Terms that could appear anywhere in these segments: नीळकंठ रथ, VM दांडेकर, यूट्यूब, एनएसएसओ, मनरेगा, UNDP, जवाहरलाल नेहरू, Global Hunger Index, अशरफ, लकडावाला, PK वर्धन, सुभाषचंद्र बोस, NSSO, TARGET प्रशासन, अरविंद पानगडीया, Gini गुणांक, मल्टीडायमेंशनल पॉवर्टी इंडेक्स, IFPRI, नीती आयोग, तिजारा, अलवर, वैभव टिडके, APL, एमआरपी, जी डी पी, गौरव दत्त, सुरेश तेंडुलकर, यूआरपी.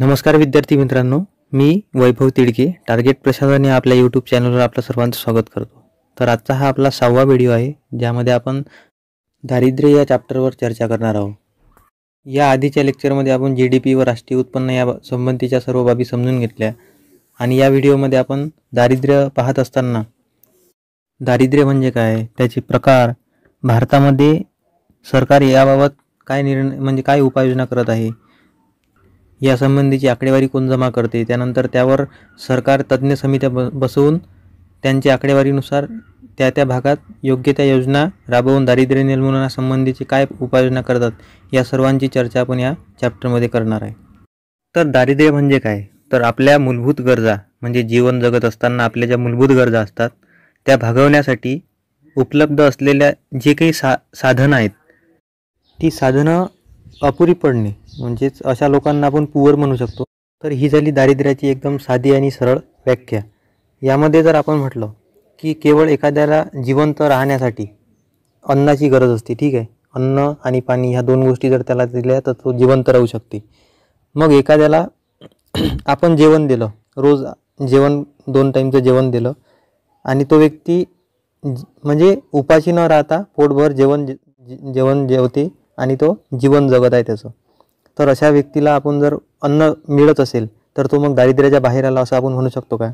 नमस्कार विद्यार्थी मित्रांनो, मी वैभव टिडके, टार्गेट प्रशासन या आपल्या यूट्यूब चॅनलवर आपलं सर्वांचं स्वागत करतो। तर आजचा हा आपला 6वा व्हिडिओ आहे, ज्यामध्ये आपण दारिद्र्य या चॅप्टरवर चर्चा करणार आहोत। या आधीच्या लेक्चरमध्ये आपण GDP व राष्ट्रीय उत्पन्न या संबंधीच्या सर्व बाबी समजून घेतल्या आणि या व्हिडिओमध्ये आपण दारिद्र्य पाहत असताना दारिद्र्य म्हणजे काय, त्याचे प्रकार, भारतामध्ये सरकार याबाबत काय निर्णय म्हणजे काय उपाययोजना करत आहे, या संबंधीची आकडेवारी कोण जमा करते, त्यानंतर त्यावर सरकार तज्ज्ञ समित्या बसवून त्यांच्या आकडेवारीनुसार त्या त्या भागात योग्य त्या योजना राबवून दारिद्र्य निर्मूलनासंबंधीची काय उपाययोजना करतात, या सर्वांची चर्चा आपण या चॅप्टरमध्ये करणार आहे। तर दारिद्र्य म्हणजे काय, तर आपल्या मूलभूत गरजा म्हणजे जीवन जगत असताना आपल्या ज्या मूलभूत गरजा असतात त्या भागवण्यासाठी उपलब्ध असलेल्या जे काही साधनं आहेत ती साधनं अपुरी पडणे, म्हणजेच अशा लोकांना आपण पुअर म्हणू शकतो। तर ही झाली दारिद्र्याची एकदम साधी आणि सरळ व्याख्या। यामध्ये जर आपण म्हटलं की केवळ एखाद्याला जिवंत राहण्यासाठी अन्नाची गरज असते, ठीक आहे, अन्न आणि पाणी ह्या दोन गोष्टी जर त्याला दिल्या तर तो जिवंत राहू शकते। मग एखाद्याला आपण जेवण दिलं, रोज जेवण 2 टाईमचं जेवण दिलं आणि तो व्यक्ती म्हणजे उपाशी न राहता पोटभर जेवण जेवते आणि तो जीवन जगत आहे त्याचं। तर अशा व्यक्तीला आपण जर अन्न मिळत असेल तर तो मग दारिद्र्याच्या बाहेर आला असं आपण म्हणू शकतो का?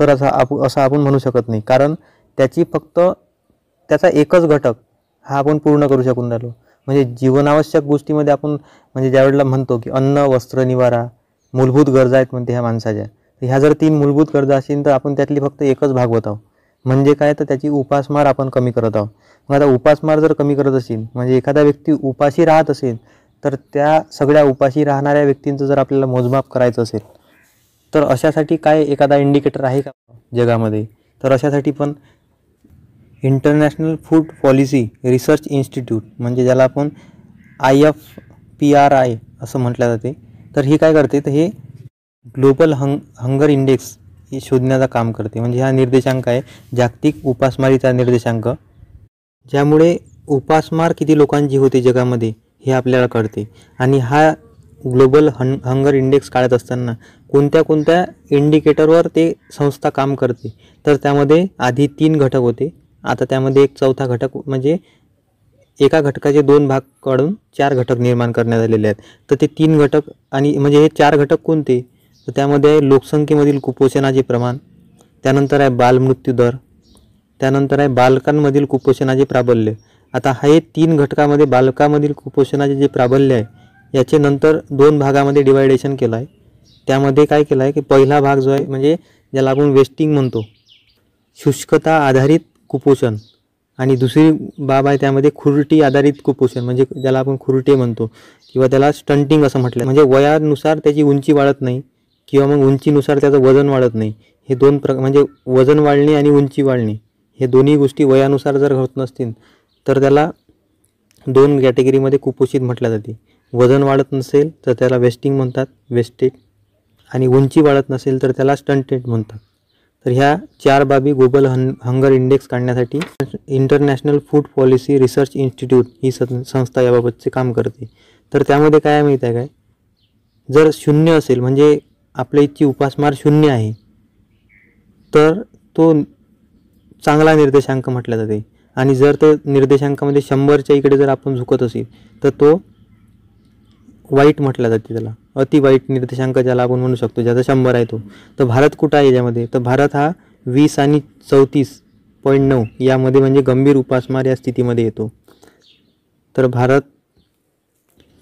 तर असं आपण म्हणू शकत नाही, कारण त्याची फक्त त्याचा एकच घटक हा आपण पूर्ण करू शकून राहिलो। म्हणजे जीवनावश्यक गोष्टीमध्ये आपण म्हणजे ज्यावेळेला म्हणतो की अन्न, वस्त्र, निवारा मूलभूत गरजा आहेत म्हणते ह्या माणसाच्या, ह्या जर 3 मूलभूत गरजा असतील तर आपण त्यातली फक्त एकच भागवत आहोत, म्हणजे काय तर त्याची उपासमार आपण कमी करत आहोत। मग आता उपासमार जर कमी करत असेल म्हणजे एखादा व्यक्ती उपाशी राहत असेल तर त्या सगळ्या उपाशी राहणाऱ्या व्यक्तींचं जर आपल्याला मोजमाप करायचं असेल तर अशासाठी काय एखादा इंडिकेटर आहे का जगामध्ये? तर अशासाठी पण international food policy research institute म्हणजे ज्याला आपण IFPRI असं म्हटलं जाते, तर हे काय करते तर हे ग्लोबल हंगर इंडेक्स हे शोधण्याचं काम करते। म्हणजे हा निर्देशांक आहे जागतिक उपासमारीचा निर्देशांक, ज्यामुळे उपासमार किती लोकांची होते जगामध्ये हे आपल्याला कळते। आणि हा ग्लोबल हंगर इंडेक्स काढत असताना कोणत्या कोणत्या इंडिकेटरवर ते संस्था काम करते, तर त्यामध्ये आधी 3 घटक होते, आता त्यामध्ये एक 4था घटक म्हणजे एका घटकाचे 2 भाग काढून 4 घटक निर्माण करण्यात आलेले आहेत। तर ते 3 घटक आणि म्हणजे हे 4 घटक कोणते, तर त्यामध्ये आहे लोकसंख्येमधील कुपोषणाचे प्रमाण, त्यानंतर आहे बालमृत्यू दर, त्यानंतर आहे बालकांमधील कुपोषणाचे प्राबल्य। आता हे 3 घटकामध्ये बालकामधील कुपोषणाचे जे प्राबल्य आहे याचे नंतर 2 भागामध्ये डिवायडेशन केलं आहे। त्यामध्ये काय केलं आहे की पहिला भाग जो आहे म्हणजे ज्याला आपण वेस्टिंग म्हणतो, शुष्कता आधारित कुपोषण, आणि दुसरी बाब आहे त्यामध्ये खुरटी आधारित कुपोषण म्हणजे ज्याला आपण खुरटे म्हणतो किंवा त्याला स्टंटिंग असं म्हटलं, म्हणजे वयानुसार त्याची उंची वाढत नाही किंवा मग उंचीनुसार त्याचं वजन वाढत नाही, हे 2 म्हणजे वजन वाढणे आणि उंची वाढणे हे दोन्ही गोष्टी वयानुसार जर होत नसतील तर त्याला 2 कॅटेगरीमध्ये कुपोषित म्हटलं जाते। वजन वाढत नसेल तर त्याला वेस्टिंग म्हणतात, वेस्टेज, आणि उंची वाढत नसेल तर त्याला स्टंटेड म्हणतात। तर ह्या 4 बाबी ग्लोबल हंगर इंडेक्स काढण्यासाठी international food policy research institute ही संस्था याबाबतचे काम करते। तर त्यामध्ये काय माहीत आहे काय, जर 0 असेल म्हणजे आपल्या इथची उपासमार 0 आहे तर तो चांगला निर्देशांक म्हटला जाते, आणि जर तो निर्देशांकामध्ये 100च्या इकडे जर आपण झुकत असेल तर तो वाईट म्हटला जाते, त्याला अति वाईट निर्देशांक ज्याला आपण म्हणू शकतो, ज्याचा 100 आहे तो। तर भारत कुठं आहे याच्यामध्ये, तर भारत हा 20 आणि 34.9 यामध्ये म्हणजे गंभीर उपासमार या स्थितीमध्ये येतो। तर भारत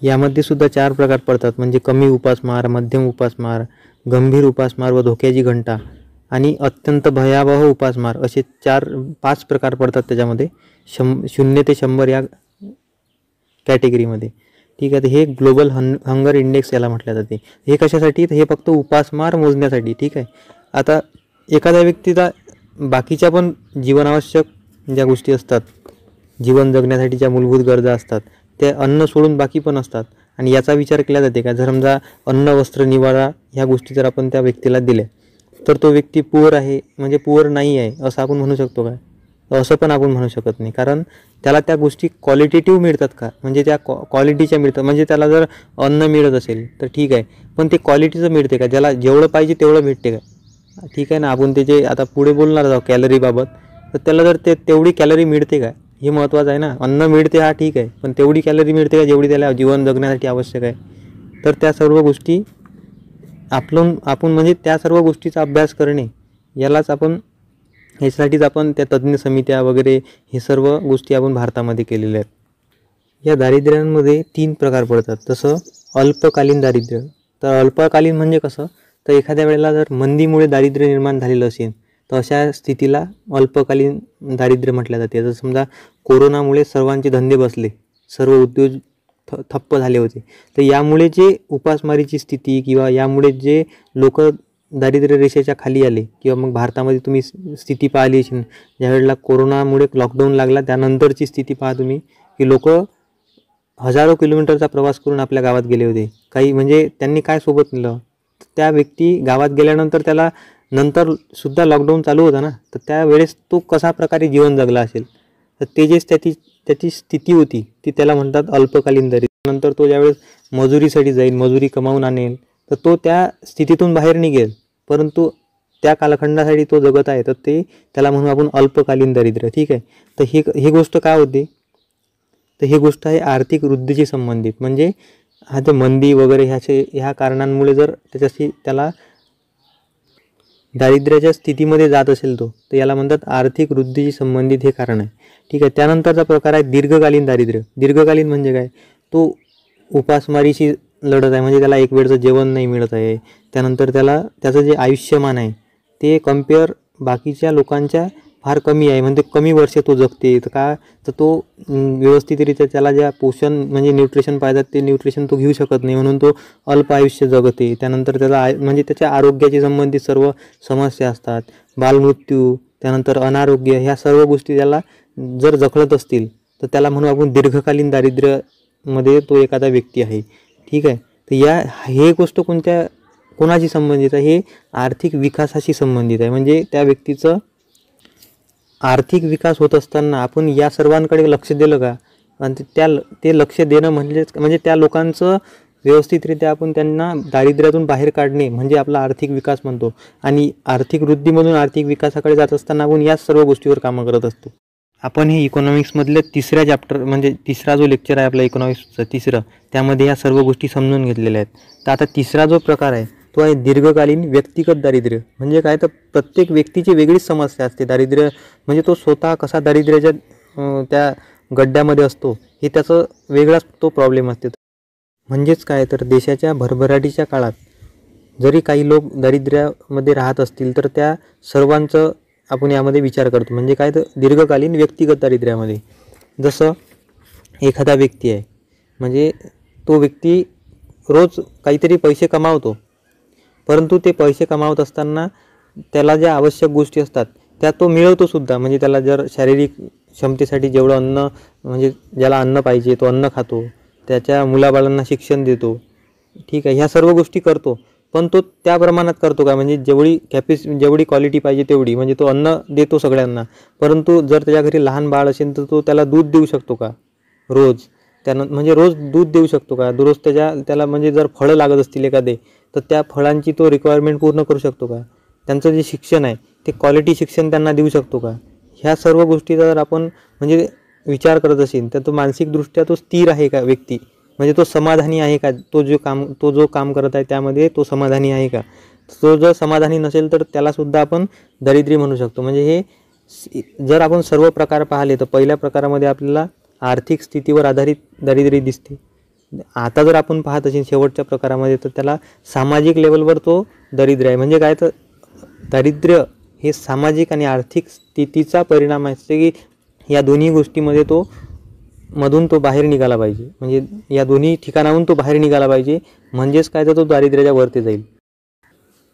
यामध्ये सुद्धा 4 प्रकार पडतात, म्हणजे कमी उपासमार, मध्यम उपासमार, गंभीर उपासमार व धोक्याची घंटा, आणि अत्यंत भयावह उपासमार, असे 4-5 प्रकार पडतात त्याच्यामध्ये 0 ते 100 या कॅटेगरीमध्ये, ठीक आहे। तर हे ग्लोबल हंगर इंडेक्स याला म्हटलं जाते। हे कशासाठी, हे फक्त उपासमार मोजण्यासाठी, ठीक आहे। आता एखाद्या व्यक्तीला बाकीच्या पण जीवनावश्यक ज्या गोष्टी असतात, जीवन जगण्यासाठी ज्या मूलभूत गरजा असतात ते अन्न सोडून बाकी पण असतात, आणि याचा विचार केला जाते का, जर समजा अन्न, वस्त्र, निवारा ह्या गोष्टी जर आपण त्या व्यक्तीला दिल्या तर तो व्यक्ती पुअर आहे म्हणजे पुअर नाही आहे असं आपण म्हणू शकतो काय? असं पण आपण म्हणू शकत नाही, कारण त्याला त्या गोष्टी क्वालिटेटिव्ह मिळतात का, म्हणजे त्या क्वालिटीच्या मिळतात, म्हणजे त्याला जर अन्न मिळत असेल तर ठीक आहे, पण ते क्वालिटीचं मिळते का, ज्याला जेवढं पाहिजे तेवढं भेटते का, ठीक आहे ना. आपण ते जे आता पुढे बोलणार आहोत कॅलरीबाबत, तर त्याला जर ते तेवढी कॅलरी मिळते का, हे महत्त्वाचं आहे ना. अन्न मिळते हा ठीक आहे, पण तेवढी कॅलरी मिळते का जेवढी त्याला जीवन जगण्यासाठी आवश्यक आहे. तर त्या सर्व गोष्टी आपण म्हणजे त्या सर्व गोष्टीचा अभ्यास करणे, यालाच आपण यासाठीच आपण त्या तज्ज्ञ समित्या वगैरे हे सर्व गोष्टी आपण भारतामध्ये केलेल्या आहेत. या दारिद्र्यांमध्ये तीन प्रकार पडतात, तसं अल्पकालीन दारिद्र्य. तर अल्पकालीन म्हणजे कसं, तर एखाद्या वेळेला जर मंदीमुळे दारिद्र्य निर्माण झालेलं असेल तर अशा स्थितीला अल्पकालीन दारिद्र्य म्हटलं जाते. जर समजा कोरोनामुळे सर्वांचे धंदे बसले, सर्व उद्योग ठप्प झाले होते, तर यामुळे जे उपासमारीची स्थिती किंवा यामुळे जे लोक दारिद्र्य रेषेच्या खाली आले, किंवा मग भारतामध्ये तुम्ही स्थिती पाहिली असेल ज्यावेळेला कोरोनामुळे लॉकडाऊन लागला, त्यानंतरची स्थिती पहा तुम्ही की लोक हजारो किलोमीटरचा प्रवास करून आपल्या गावात गेले होते. काही म्हणजे त्यांनी काय सोबत नेलं, त्या व्यक्ती गावात गेल्यानंतर त्याला नंतरसुद्धा लॉकडाऊन चालू होता ना, तर त्यावेळेस तो कशा प्रकारे जीवन जगला असेल, तर ते जे त्याची स्थिती होती ती त्याला म्हणतात अल्पकालीन दारिद्र्य. नंतर तो ज्यावेळेस मजुरीसाठी जाईल, मजुरी कमावून आणेल, तर तो त्या स्थितीतून बाहेर निघेल, परंतु त्या कालखंडासाठी तो जगत आहे, तर ते त्याला म्हणून आपण अल्पकालीन दारिद्र्य, ठीक आहे. तर ही गोष्ट काय होते, तर ही गोष्ट आहे आर्थिक वृद्धीशी संबंधित, म्हणजे हा ते मंदी वगैरे ह्या कारणांमुळे जर त्याच्याशी त्याला दारिद्र्याच्या स्थितीमध्ये जात असेल तो, तर याला म्हणतात आर्थिक वृद्धीशी संबंधित हे कारण आहे, ठीक आहे. त्यानंतरचा प्रकार आहे दीर्घकालीन दारिद्र्य. दीर्घकालीन म्हणजे काय, तो उपासमारीशी लढत आहे, म्हणजे त्याला एक वेळचं जेवण नाही मिळत आहे, त्यानंतर त्याचं जे आयुष्यमान आहे ते कम्पेअर बाकीच्या लोकांच्या फार कमी आहे, म्हणजे कमी वर्षे तो जगते, तर का तर तो व्यवस्थितरित्या त्याला ज्या पोषण म्हणजे न्यूट्रिशन पाहिजे ते न्यूट्रिशन तो घेऊ शकत नाही, म्हणून तो अल्प आयुष्य जगते. त्यानंतर म्हणजे त्याच्या आरोग्याशी संबंधित सर्व समस्या असतात, बालमृत्यू, त्यानंतर अनारोग्य, ह्या सर्व गोष्टी त्याला जर जखडत असतील तर त्याला म्हणून आपण दीर्घकालीन दारिद्र्यामध्ये तो एखादा व्यक्ती आहे, ठीक आहे. तर हे गोष्ट कोणाशी संबंधित आहे, हे आर्थिक विकासाशी संबंधित आहे, म्हणजे त्या व्यक्तीचं आर्थिक विकास होत असताना आपण या सर्वांकडे लक्ष दिलं का, आणि ते लक्ष देणं म्हणजे त्या लोकांचं व्यवस्थितरित्या आपण त्यांना दारिद्र्यातून बाहेर काढणे म्हणजे आपला आर्थिक विकास म्हणतो. आणि आर्थिक वृद्धीमधून आर्थिक विकासाकडे जात असताना आपण या सर्व गोष्टीवर कामं करत असतो. आपण हे इकॉनॉमिक्समधले तिसऱ्या चॅप्टर म्हणजे तिसरा जो लेक्चर आहे आपला इकॉनॉमिक्सचं तिसरं, त्यामध्ये या सर्व गोष्टी समजून घेतलेल्या आहेत. तर आता तिसरा जो प्रकार आहे तो आहे दीर्घकालीन व्यक्तिगत दारिद्र्य. म्हणजे काय, तर प्रत्येक व्यक्तीची वेगळीच समस्या असते. दारिद्र्य म्हणजे तो स्वतः कसा दारिद्र्याच्या त्या गड्ड्यामध्ये असतो हे त्याचं वेगळाच तो प्रॉब्लेम असते. म्हणजेच काय, तर देशाच्या भरभराटीच्या काळात जरी काही लोक दारिद्र्यामध्ये राहत असतील तर त्या सर्वांचं आपण यामध्ये विचार करतो. म्हणजे काय, तर दीर्घकालीन व्यक्तिगत दारिद्र्यामध्ये जसं एखादा व्यक्ती आहे, म्हणजे तो व्यक्ती रोज काहीतरी पैसे कमावतो, परंतु ते पैसे कमावत असताना त्याला ज्या आवश्यक गोष्टी असतात त्या तो मिळवतोसुद्धा. म्हणजे त्याला जर शारीरिक क्षमतेसाठी जेवढं अन्न म्हणजे ज्याला अन्न पाहिजे तो अन्न खातो, त्याच्या मुलाबाळांना शिक्षण देतो, ठीक आहे, ह्या सर्व गोष्टी करतो, पण तो त्या प्रमाणात करतो का, म्हणजे जेवढी क्वालिटी पाहिजे तेवढी. म्हणजे तो अन्न देतो सगळ्यांना, परंतु जर त्याच्या घरी लहान बाळ असेल तर तो त्याला दूध देऊ शकतो का रोज, म्हणजे रोज दूध देऊ शकतो का, दररोज त्याला म्हणजे जर फळं लागत असतील एखादे तर त्या फळांची तो रिक्वायरमेंट पूर्ण करू शकतो का, त्यांचं जे शिक्षण आहे ते क्वालिटी शिक्षण त्यांना देऊ शकतो का. ह्या सर्व गोष्टीचा जर आपण म्हणजे विचार करत असेल तर तो मानसिकदृष्ट्या तो स्थिर आहे का व्यक्ती, म्हणजे तो समाधानी आहे का, तो जो काम करत आहे त्यामध्ये तो समाधानी आहे का. तो जर समाधानी नसेल तर त्यालासुद्धा आपण दारिद्र्य म्हणू शकतो. म्हणजे हे जर आपण सर्व प्रकार पाहिले तर पहिल्या प्रकारामध्ये आपल्याला आर्थिक स्थितीवर आधारित दारिद्र्य दिसते. आता जर आपण पाहत असेल शेवटच्या प्रकारामध्ये तर त्याला सामाजिक लेवलवर तो दारिद्र्य आहे. म्हणजे काय, तर दारिद्र्य हे सामाजिक आणि आर्थिक स्थितीचा परिणाम असते की या दोन्ही गोष्टीमध्ये तो मधून तो बाहेर निघाला पाहिजे, म्हणजे या दोन्ही ठिकाणाहून तो बाहेर निघाला पाहिजे, म्हणजेच काय तर तो दारिद्र्याच्या वरती जाईल.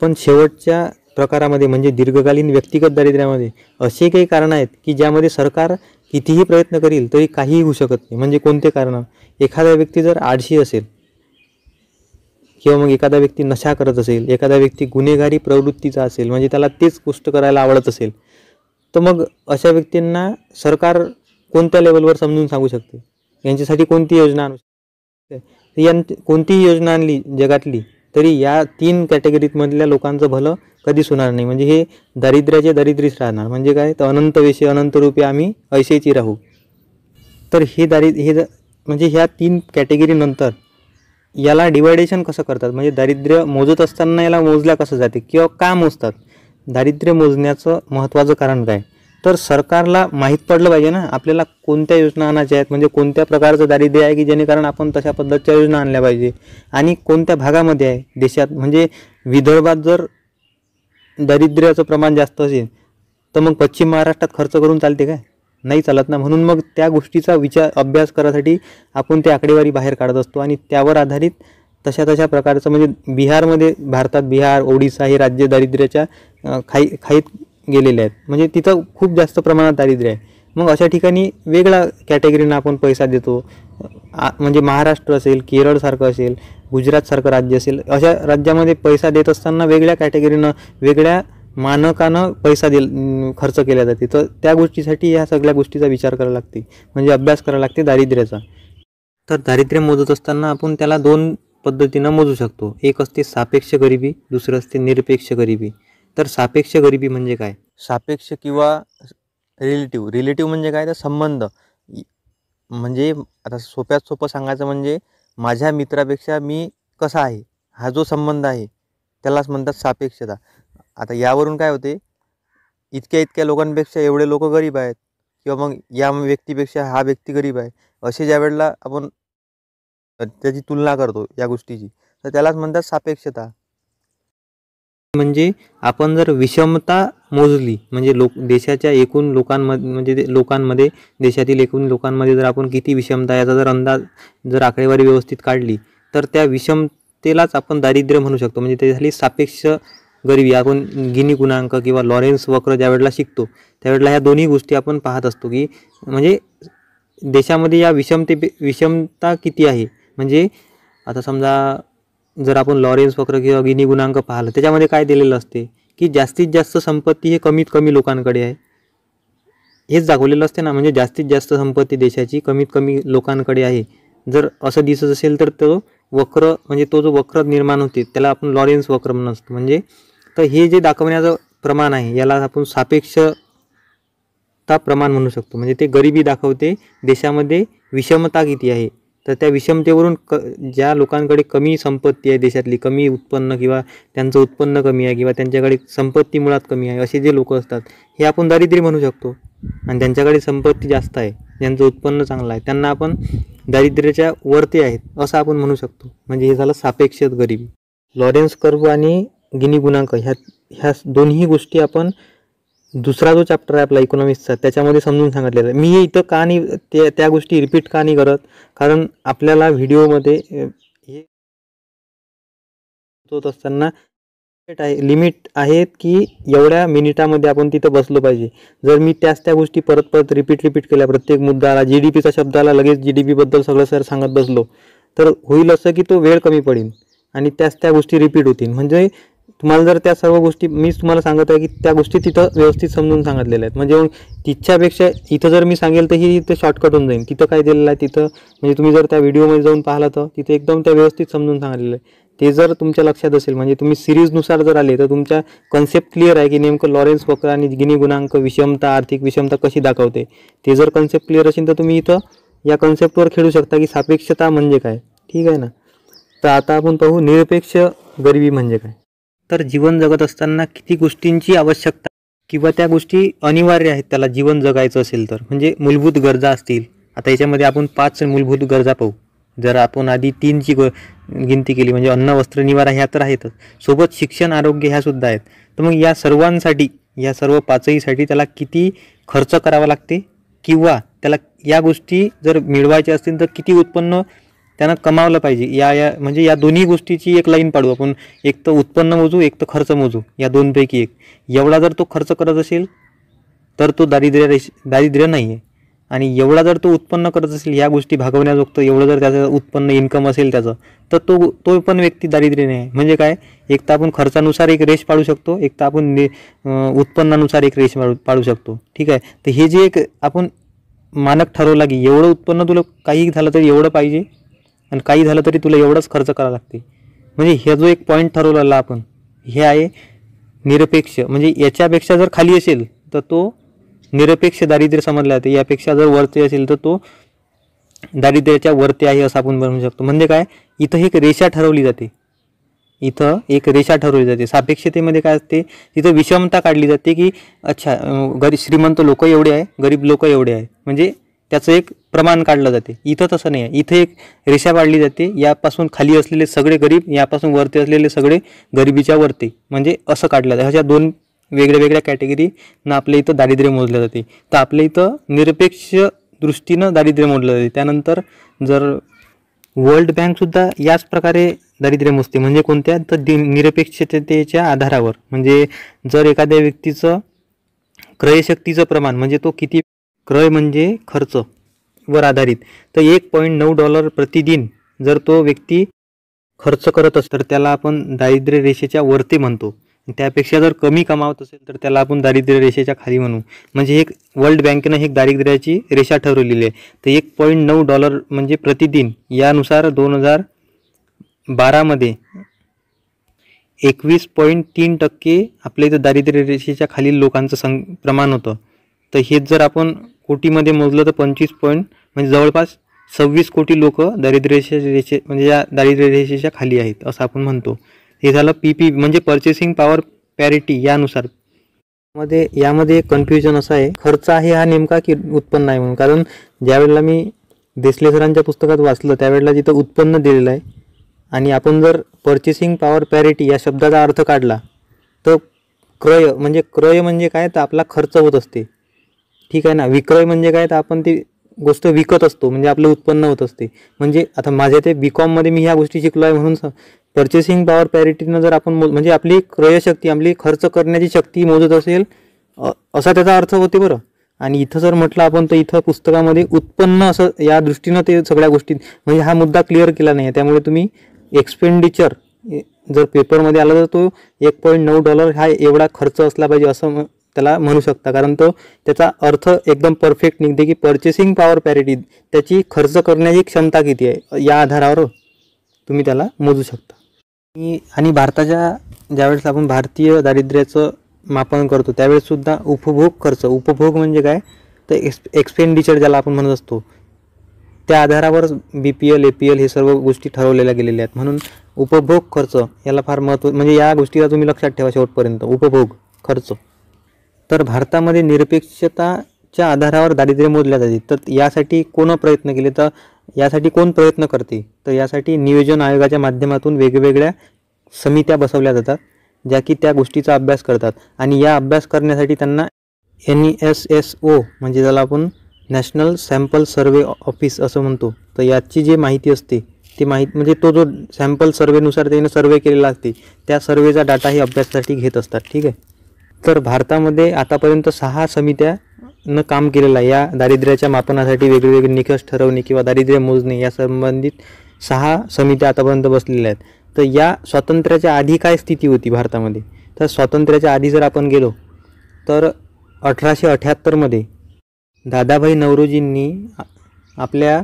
पण शेवटच्या प्रकारामध्ये म्हणजे दीर्घकालीन व्यक्तिगत दारिद्र्यामध्ये असे काही कारणं आहेत की ज्यामध्ये सरकार कितीही प्रयत्न करील तरी काहीही होऊ शकत नाही. म्हणजे कोणते कारणं, एखादा व्यक्ती जर आळशी असेल, किंवा मग एखादा व्यक्ती नशा करत असेल, एखादा व्यक्ती गुन्हेगारी प्रवृत्तीचा असेल, म्हणजे त्याला तेच गोष्ट करायला आवडत असेल, तर मग अशा व्यक्तींना सरकार कोणत्या लेवलवर समजून सांगू शकते, यांच्यासाठी कोणती योजना आणू शकते? कोणतीही योजना आणली जगातली तरी या तीन कॅटेगरीतमधल्या लोकांचं भलं कधीच होणार नाही. म्हणजे हे दारिद्र्याचे दारिद्र्यच राहणार. म्हणजे काय तर अनंत विषय अनंत रूपी आम्ही ऐसेची राहू. तर हे म्हणजे ह्या तीन कॅटेगरीनंतर याला डिवायडेशन कसं करतात, म्हणजे दारिद्र्य मोजत असताना याला मोजल्या कसं जाते किंवा का मोजतात? दारिद्र्य मोजण्याचं महत्त्वाचं कारण काय? तर सरकारला माहीत पडलं पाहिजे ना आपल्याला कोणत्या योजना आणायच्या आहेत, म्हणजे कोणत्या प्रकारचं दारिद्र्य आहे की जेणेकरून आपण तशा पद्धतीच्या योजना आणल्या पाहिजे, आणि कोणत्या भागामध्ये आहे देशात. म्हणजे विदर्भात जर दारिद्र्याचं प्रमाण जास्त असेल तर मग पश्चिम महाराष्ट्रात खर्च करून चालते काय? नाही चालत ना. म्हणून मग त्या गोष्टीचा अभ्यास करायसाठी आपण ते आकडेवारी बाहेर काढत असतो आणि त्यावर आधारित तशा प्रकारचं, म्हणजे बिहारमध्ये, भारतात बिहार ओडिसा हे राज्य दारिद्र्याच्या खाईत गेलेले आहेत, म्हणजे तिथं खूप जास्त प्रमाणात दारिद्र्य आहे. मग अशा ठिकाणी वेगळ्या कॅटेगरीनं आपण पैसा देतो. म्हणजे महाराष्ट्र असेल, केरळसारखं असेल, गुजरातसारखं राज्य असेल, अशा राज्यामध्ये पैसा देत असताना वेगळ्या कॅटेगरीनं वेगळ्या मानकानं पैसा खर्च केला जाते. तर त्या गोष्टीसाठी ह्या सगळ्या गोष्टीचा विचार करावा लागते, म्हणजे अभ्यास करावा लागते दारिद्र्याचा. तर दारिद्र्य मोजत असताना आपण त्याला दोन पद्धतीनं मोजू शकतो. एक असते सापेक्ष गरिबी, दुसरं असते निरपेक्ष गरिबी. तर सापेक्ष गरिबी म्हणजे काय? सापेक्ष किंवा रिलेटिव्ह म्हणजे काय तर संबंध. म्हणजे आता सोप्यात सोपं सांगायचं म्हणजे माझ्या मित्रापेक्षा मी कसा आहे हा जो संबंध आहे त्यालाच म्हणतात सापेक्षता. आता यावरून काय होते, इतक्या लोकांपेक्षा एवढे लोक गरीब आहेत किंवा मग या व्यक्तीपेक्षा हा व्यक्ती गरीब आहे, असे ज्या वेळेला आपण त्याची तुलना करतो या गोष्टीची, तर त्यालाच म्हणतात सापेक्षता. म्हणजे आपण जर विषमता मोजली, म्हणजे देशाच्या एकूण लोकांमध्ये, म्हणजे लोकांमध्ये देशातील एकूण लोकांमध्ये जर आपण किती विषमता याचा जर अंदाज जर आकडेवारी व्यवस्थित काढली तर त्या विषमतेलाच आपण दारिद्र्य म्हणू शकतो. म्हणजे ते झाली सापेक्ष गरिबी. आपण गिनी गुणांक किंवा लॉरेंस वक्र ज्या वेळेला शिकतो त्यावेळेला ह्या दोन्ही गोष्टी आपण पाहत असतो की म्हणजे देशामध्ये या विषमता किती आहे. म्हणजे आता समजा जर आपण लॉरेंस वक्र किंवा गिनी गुणांक पाहिलं त्याच्यामध्ये काय दिलेलं असते की जास्तीत जास्त संपत्ती हे कमीत कमी लोकांकडे आहे, हेच दाखवलेलं असते ना. म्हणजे जास्तीत जास्त संपत्ती देशाची कमीत कमी लोकांकडे आहे जर असं दिसत असेल तर तो वक्र, म्हणजे तो जो वक्र निर्माण होते त्याला आपण लॉरेंस वक्र म्हणतो. म्हणजे तर हे जे दाखवण्याचं प्रमाण आहे याला आपण सापेक्षता प्रमाण म्हणू शकतो. म्हणजे ते गरिबी दाखवते, देशामध्ये विषमता किती आहे. तर त्या विषमतेवरून ज्या लोकांकडे कमी संपत्ती आहे देशातली, कमी उत्पन्न किंवा त्यांचं उत्पन्न कमी आहे किंवा त्यांच्याकडे संपत्ती मुळात कमी आहे असे जे लोक असतात हे आपण दारिद्र्य म्हणू शकतो. आणि त्यांच्याकडे संपत्ती जास्त आहे, ज्यांचं उत्पन्न चांगलं आहे त्यांना आपण दारिद्र्याच्या वरती आहेत असं आपण म्हणू शकतो. म्हणजे हे झालं सापेक्ष गरिबी. लॉरेंस कर्व आणि गिनी गुणांक ह्या दोन्ही गोष्टी आपण दुसरा जो चॅप्टर आहे आपला इकॉनॉमिक्सचा त्याच्यामध्ये समजून सांगितलेलं आहे. मी इथं का नाही त्या गोष्टी रिपीट का नाही करत, कारण आपल्याला व्हिडिओमध्ये हे होत असताना लिमिट आहेत की एवढ्या मिनिटामध्ये आपण तिथं बसलो पाहिजे. जर मी त्या गोष्टी परत रिपीट केल्या, प्रत्येक मुद्द्याला GDPचा शब्दाला लगेच GDP बद्दल सगळं सर सांगत बसलो तर होईल असं की तो वेळ कमी पडेल आणि त्या गोष्टी रिपीट होतील. म्हणजे तुम्हाला जर त्या सर्व गोष्टी मीच तुम्हाला सांगत आहे की त्या गोष्टी तिथं व्यवस्थित समजून सांगितलेल्या आहेत. म्हणजे तिच्यापेक्षा इथं जर मी सांगेल तर ही इथं शॉर्टकट होऊन जाईल. तिथं काय दिलेलं आहे तिथं, म्हणजे तुम्ही जर त्या व्हिडिओमध्ये जाऊन पाहिलं तर तिथे एकदम त्या व्यवस्थित समजून सांगितलेलं आहे. ते जर तुमच्या लक्षात असेल, म्हणजे तुम्ही सिरीजनुसार जर आले तर तुमच्या कन्सेप्ट क्लिअर आहे की नेमकं लॉरेंस वक्र आणि गिनी गुणांक विषमता, आर्थिक विषमता कशी दाखवते, ते जर कन्सेप्ट क्लिअर असेल तर तुम्ही इथं या कन्सेप्टवर खेळू शकता की सापेक्षता म्हणजे काय. ठीक आहे ना. तर आता आपण पाहू निरपेक्ष गरिबी म्हणजे काय. तर जीवन जगत असताना किती गोष्टींची आवश्यकता किंवा त्या गोष्टी अनिवार्य आहेत त्याला जीवन जगायचं असेल तर, म्हणजे मूलभूत गरजा असतील. आता याच्यामध्ये आपण 5 मूलभूत गरजा पाहू. जर आपण आधी 3ची गिनती केली म्हणजे अन्न, वस्त्र, निवारा ह्या तर आहेतच, सोबत शिक्षण, आरोग्य ह्या सुद्धा आहेत. तर मग या सर्वांसाठी, या सर्व 5हीसाठी त्याला किती खर्च करावा लागते किंवा त्याला या गोष्टी जर मिळवायच्या असतील तर किती उत्पन्न त्यांना कमावलं पाहिजे. या म्हणजे या दोन्ही गोष्टीची एक लाईन पाडू आपण. एक तर उत्पन्न मोजू, एक तर खर्च मोजू, या दोनपैकी एक. एवढा जर तो खर्च करत असेल तर तो दारिद्र्य नाही आहे. आणि एवढा जर तो उत्पन्न करत असेल या गोष्टी भागवण्याजोगतं एवढं जर त्याचं उत्पन्न इन्कम असेल त्याचं, तर तो पण व्यक्ती दारिद्र्याने आहे. म्हणजे काय, एक तर आपण खर्चानुसार एक रेष पाडू शकतो, एक तर आपण उत्पन्नानुसार एक रेष पाडू शकतो. ठीक आहे, तर हे जे एक आपण मानक ठरवला की एवढं उत्पन्न तुला काही झालं तरी एवढं पाहिजे आणि काही झालं तरी तुला एवढाच खर्च करावा लागते, म्हणजे हे जो एक पॉईंट ठरवलेला आपण हे आहे निरपेक्ष. म्हणजे याच्यापेक्षा जर खाली असेल तर तो निरपेक्ष दारिद्र्य समजलं जाते, यापेक्षा जर वरती असेल तर तो दारिद्र्याच्या वरती आहे असं आपण म्हणू शकतो. म्हणजे काय, इथं एक रेषा ठरवली जाते, इथं एक रेषा ठरवली जाते. सापेक्षतेमध्ये काय असते, तिथं विषमता काढली जाते की अच्छा गरीब श्रीमंत लोक एवढे आहे, गरीब लोक एवढे आहे, म्हणजे त्याचं एक प्रमाण काढलं जाते. इथं तसं नाही आहे, इथं एक रेषा काढली जाते, यापासून खाली असलेले सगळे गरीब, यापासून वरती असलेले सगळे गरिबीच्या वरती, म्हणजे असं काढलं जातं. अशा दोन वेगळ्या वेगळ्या कॅटेगरीनं आपल्या इथं दारिद्र्य मोजलं जाते. तर आपल्या इथं निरपेक्ष दृष्टीनं दारिद्र्य मोजलं जाते. त्यानंतर जर वर्ल्ड बँकसुद्धा याच प्रकारे दारिद्र्य मोजते, म्हणजे कोणत्या, तर निरपेक्षतेच्या आधारावर. म्हणजे जर एखाद्या व्यक्तीचं क्रयशक्तीचं प्रमाण, म्हणजे तो किती क्रय म्हणजे खर्च वर आधारित, तर $1.9 प्रतिदिन जर तो व्यक्ती खर्च करत असेल तर त्याला आपण दारिद्र्य रेषेच्या वरती म्हणतो. त्यापेक्षा जर कमी कमावत असेल तर त्याला आपण दारिद्र्य रेषेच्या खाली म्हणू. म्हणजे एक वर्ल्ड बँकेनं एक दारिद्र्याची रेषा ठरवलेली आहे. तर $1.9 म्हणजे प्रतिदिन, यानुसार 2012 मध्ये 21.3% आपल्या इथं दारिद्र्य रेषेच्या खालील लोकांचं प्रमाण होतं. तर हेच जर आपण कोटीमध्ये मोजलं तर 25 म्हणजे जवळपास 26 कोटी लोक म्हणजे या दारिद्र्य रेषेच्या खाली आहेत असं आपण म्हणतो. हे झालं PPP म्हणजे पर्चेसिंग पॉवर पॅरिटी. यानुसार यामध्ये एक कन्फ्युजन असं आहे, खर्च आहे हा नेमका की उत्पन्न आहे म्हणून. कारण ज्यावेळेला मी देसले सरांच्या पुस्तकात वाचलं त्यावेळेला जिथं उत्पन्न दिलेलं आहे आणि आपण जर पर्चेसिंग पॉवर पॅरिटी या शब्दाचा अर्थ काढला तर क्रय म्हणजे काय, तर आपला खर्च होत असते. ठीक आहे ना, विक्रय म्हणजे काय, तर आपण ती गोष्ट विकत असतो, म्हणजे आपलं उत्पन्न होत असते. म्हणजे आता माझ्या ते BCOMमध्ये मी ह्या गोष्टी शिकलो आहे, म्हणून पर्चेसिंग पॉवर पॅरिटीनं जर आपण म्हणजे आपली क्रयशक्ती, आपली खर्च करण्याची शक्ती मोजत असेल असा त्याचा अर्थ होते बरं. आणि इथं जर म्हटलं आपण तर इथं पुस्तकामध्ये उत्पन्न असं या दृष्टीनं ते सगळ्या गोष्टी, म्हणजे हा मुद्दा क्लिअर केला नाही. त्यामुळे तुम्ही एक्सपेंडिचर जर पेपरमध्ये आला तर तो $1.9 हा एवढा खर्च असला पाहिजे असं त्याला म्हणू शकता. कारण तो त्याचा अर्थ एकदम परफेक्ट निघते की पर्चेसिंग पॉवर पॅरिटी, त्याची खर्च करण्याची क्षमता किती आहे या आधारावर तुम्ही त्याला मोजू शकता. आणि भारताच्या ज्यावेळेस आपण भारतीय दारिद्र्याचं मापन करतो त्यावेळेससुद्धा उपभोग खर्च, उपभोग म्हणजे काय तर एक्सपेंडिचर ज्याला आपण म्हणत असतो, त्या आधारावर BPL APL हे सर्व गोष्टी ठरवलेल्या गेलेल्या आहेत. म्हणून उपभोग खर्च याला फार महत्त्व, म्हणजे या गोष्टीला तुम्ही लक्षात ठेवा शेवटपर्यंत, उपभोग खर्च. तर भारतामध्ये निरपेक्षताच्या आधारावर दारिद्र्य मोजल्या जाते. तर यासाठी कोण प्रयत्न केले, तर यासाठी कोण प्रयत्न करते, तर यासाठी नियोजन आयोगाच्या माध्यमातून वेगवेगळ्या समित्या बसवल्या जातात ज्या की त्या गोष्टीचा अभ्यास करतात. आणि या अभ्यास करण्यासाठी त्यांना NSSO म्हणजे ज्याला आपण नॅशनल सॅम्पल सर्वे ऑफिस असं म्हणतो, तर याची जी माहिती असते ती माहिती म्हणजे तो जो सॅम्पल सर्वेनुसार त्याने सर्वे केलेला असते त्या सर्वेचा डाटा हे अभ्यासासाठी घेत असतात. ठीक आहे, तर भारतामध्ये आतापर्यंत 6 समित्यानं काम केलेलं आहे या दारिद्र्याच्या मापनासाठी. वेगवेगळे निकष ठरवणे किंवा दारिद्र्य मोजणे या संबंधित 6 समित्या आतापर्यंत बसलेल्या आहेत. तर या स्वातंत्र्याच्या आधी काय स्थिती होती भारतामध्ये, तर स्वातंत्र्याच्या आधी जर आपण गेलो तर 1878 मध्ये दादाभाई नौरोजींनी आपल्या